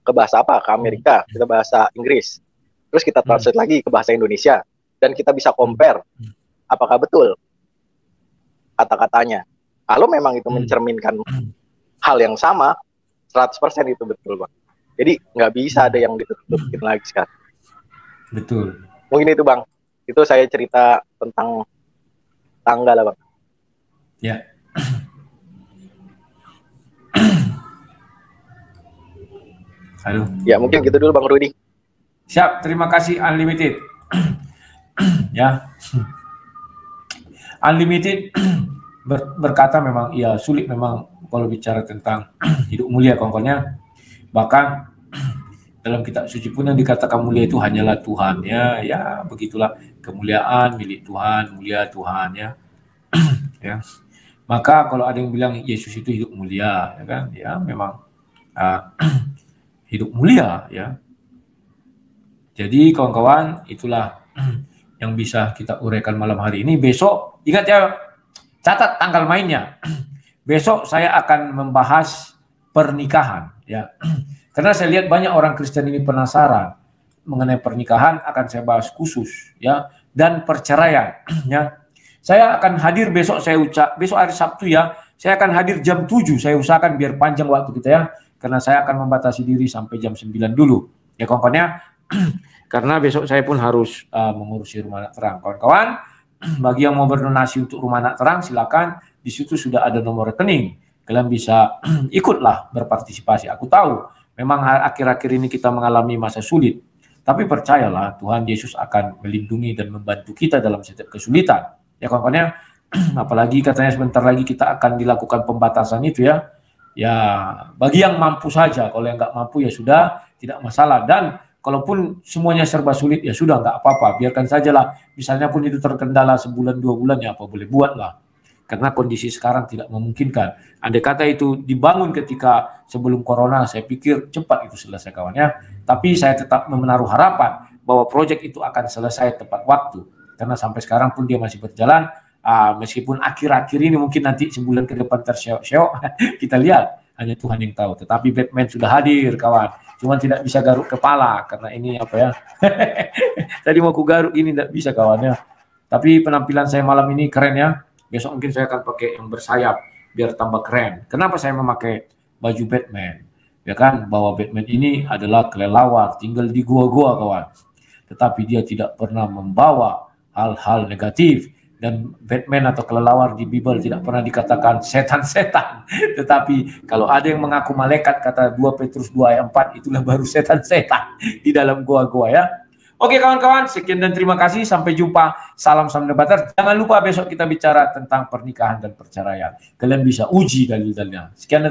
ke bahasa apa? Ke Amerika, kita bahasa Inggris. Terus kita translate hmm. lagi ke bahasa Indonesia dan kita bisa compare apakah betul kata-katanya. Kalau memang itu mencerminkan hal yang sama, seratus persen itu betul, Bang. Jadi nggak bisa ada yang ditutupin lagi sekarang. Betul. Mungkin itu Bang. Itu saya cerita tentang tanggal lah Bang. Ya. Halo. Ya mungkin gitu dulu Bang Rudi. Siap. Terima kasih Unlimited. Ya. Unlimited ber berkata memang ya sulit memang kalau bicara tentang hidup mulia kongkonya. Bahkan dalam kitab suci pun yang dikatakan mulia itu hanyalah Tuhan ya, ya begitulah kemuliaan milik Tuhan, mulia Tuhan ya. Ya. Maka kalau ada yang bilang Yesus itu hidup mulia ya kan, ya memang uh, hidup mulia ya. Jadi kawan-kawan itulah yang bisa kita uraikan malam hari ini. Besok ingat ya, catat tanggal mainnya. Besok saya akan membahas pernikahan ya. Karena saya lihat banyak orang Kristen ini penasaran mengenai pernikahan, akan saya bahas khusus ya, dan perceraian ya. Saya akan hadir besok, saya ucap besok hari Sabtu ya. Saya akan hadir jam tujuh. Saya usahakan biar panjang waktu kita ya, karena saya akan membatasi diri sampai jam sembilan dulu. Ya kawan-kawan, karena besok saya pun harus uh, mengurusi rumah anak terang. Kawan-kawan, bagi yang mau berdonasi untuk rumah anak terang silakan, di situ sudah ada nomor rekening. Kalian bisa ikutlah berpartisipasi. Aku tahu memang akhir-akhir ini kita mengalami masa sulit. Tapi percayalah, Tuhan Yesus akan melindungi dan membantu kita dalam setiap kesulitan. Ya kawan-kawan, apalagi katanya sebentar lagi kita akan dilakukan pembatasan itu ya. Ya, bagi yang mampu saja. Kalau yang nggak mampu ya sudah, tidak masalah. Dan kalaupun semuanya serba sulit, ya sudah, nggak apa-apa. Biarkan sajalah. Misalnya pun itu terkendala sebulan, dua bulan, ya apa boleh buatlah. Karena kondisi sekarang tidak memungkinkan. Andai kata itu dibangun ketika sebelum corona, saya pikir cepat itu selesai kawannya. Tapi saya tetap menaruh harapan bahwa proyek itu akan selesai tepat waktu. Karena sampai sekarang pun dia masih berjalan. Uh, meskipun akhir-akhir ini mungkin nanti sebulan ke depan terseok-seok, kita lihat. Hanya Tuhan yang tahu. Tetapi Batman sudah hadir kawan. Cuman tidak bisa garuk kepala. Karena ini apa ya. Tadi mau ku garuk ini tidak bisa kawannya. Tapi penampilan saya malam ini keren ya. Besok mungkin saya akan pakai yang bersayap biar tambah keren. Kenapa saya memakai baju Batman? Ya kan, bahwa Batman ini adalah kelelawar, tinggal di gua-gua kawan. Tetapi dia tidak pernah membawa hal-hal negatif. Dan Batman atau kelelawar di Bible tidak pernah dikatakan setan-setan. Tetapi kalau ada yang mengaku malaikat, kata dua Petrus dua ayat empat, itulah baru setan-setan di dalam gua-gua ya. Oke kawan-kawan, sekian dan terima kasih. Sampai jumpa. Salam Sang Debaters. Jangan lupa besok kita bicara tentang pernikahan dan perceraian. Kalian bisa uji dalil-dalilnya. Sekian.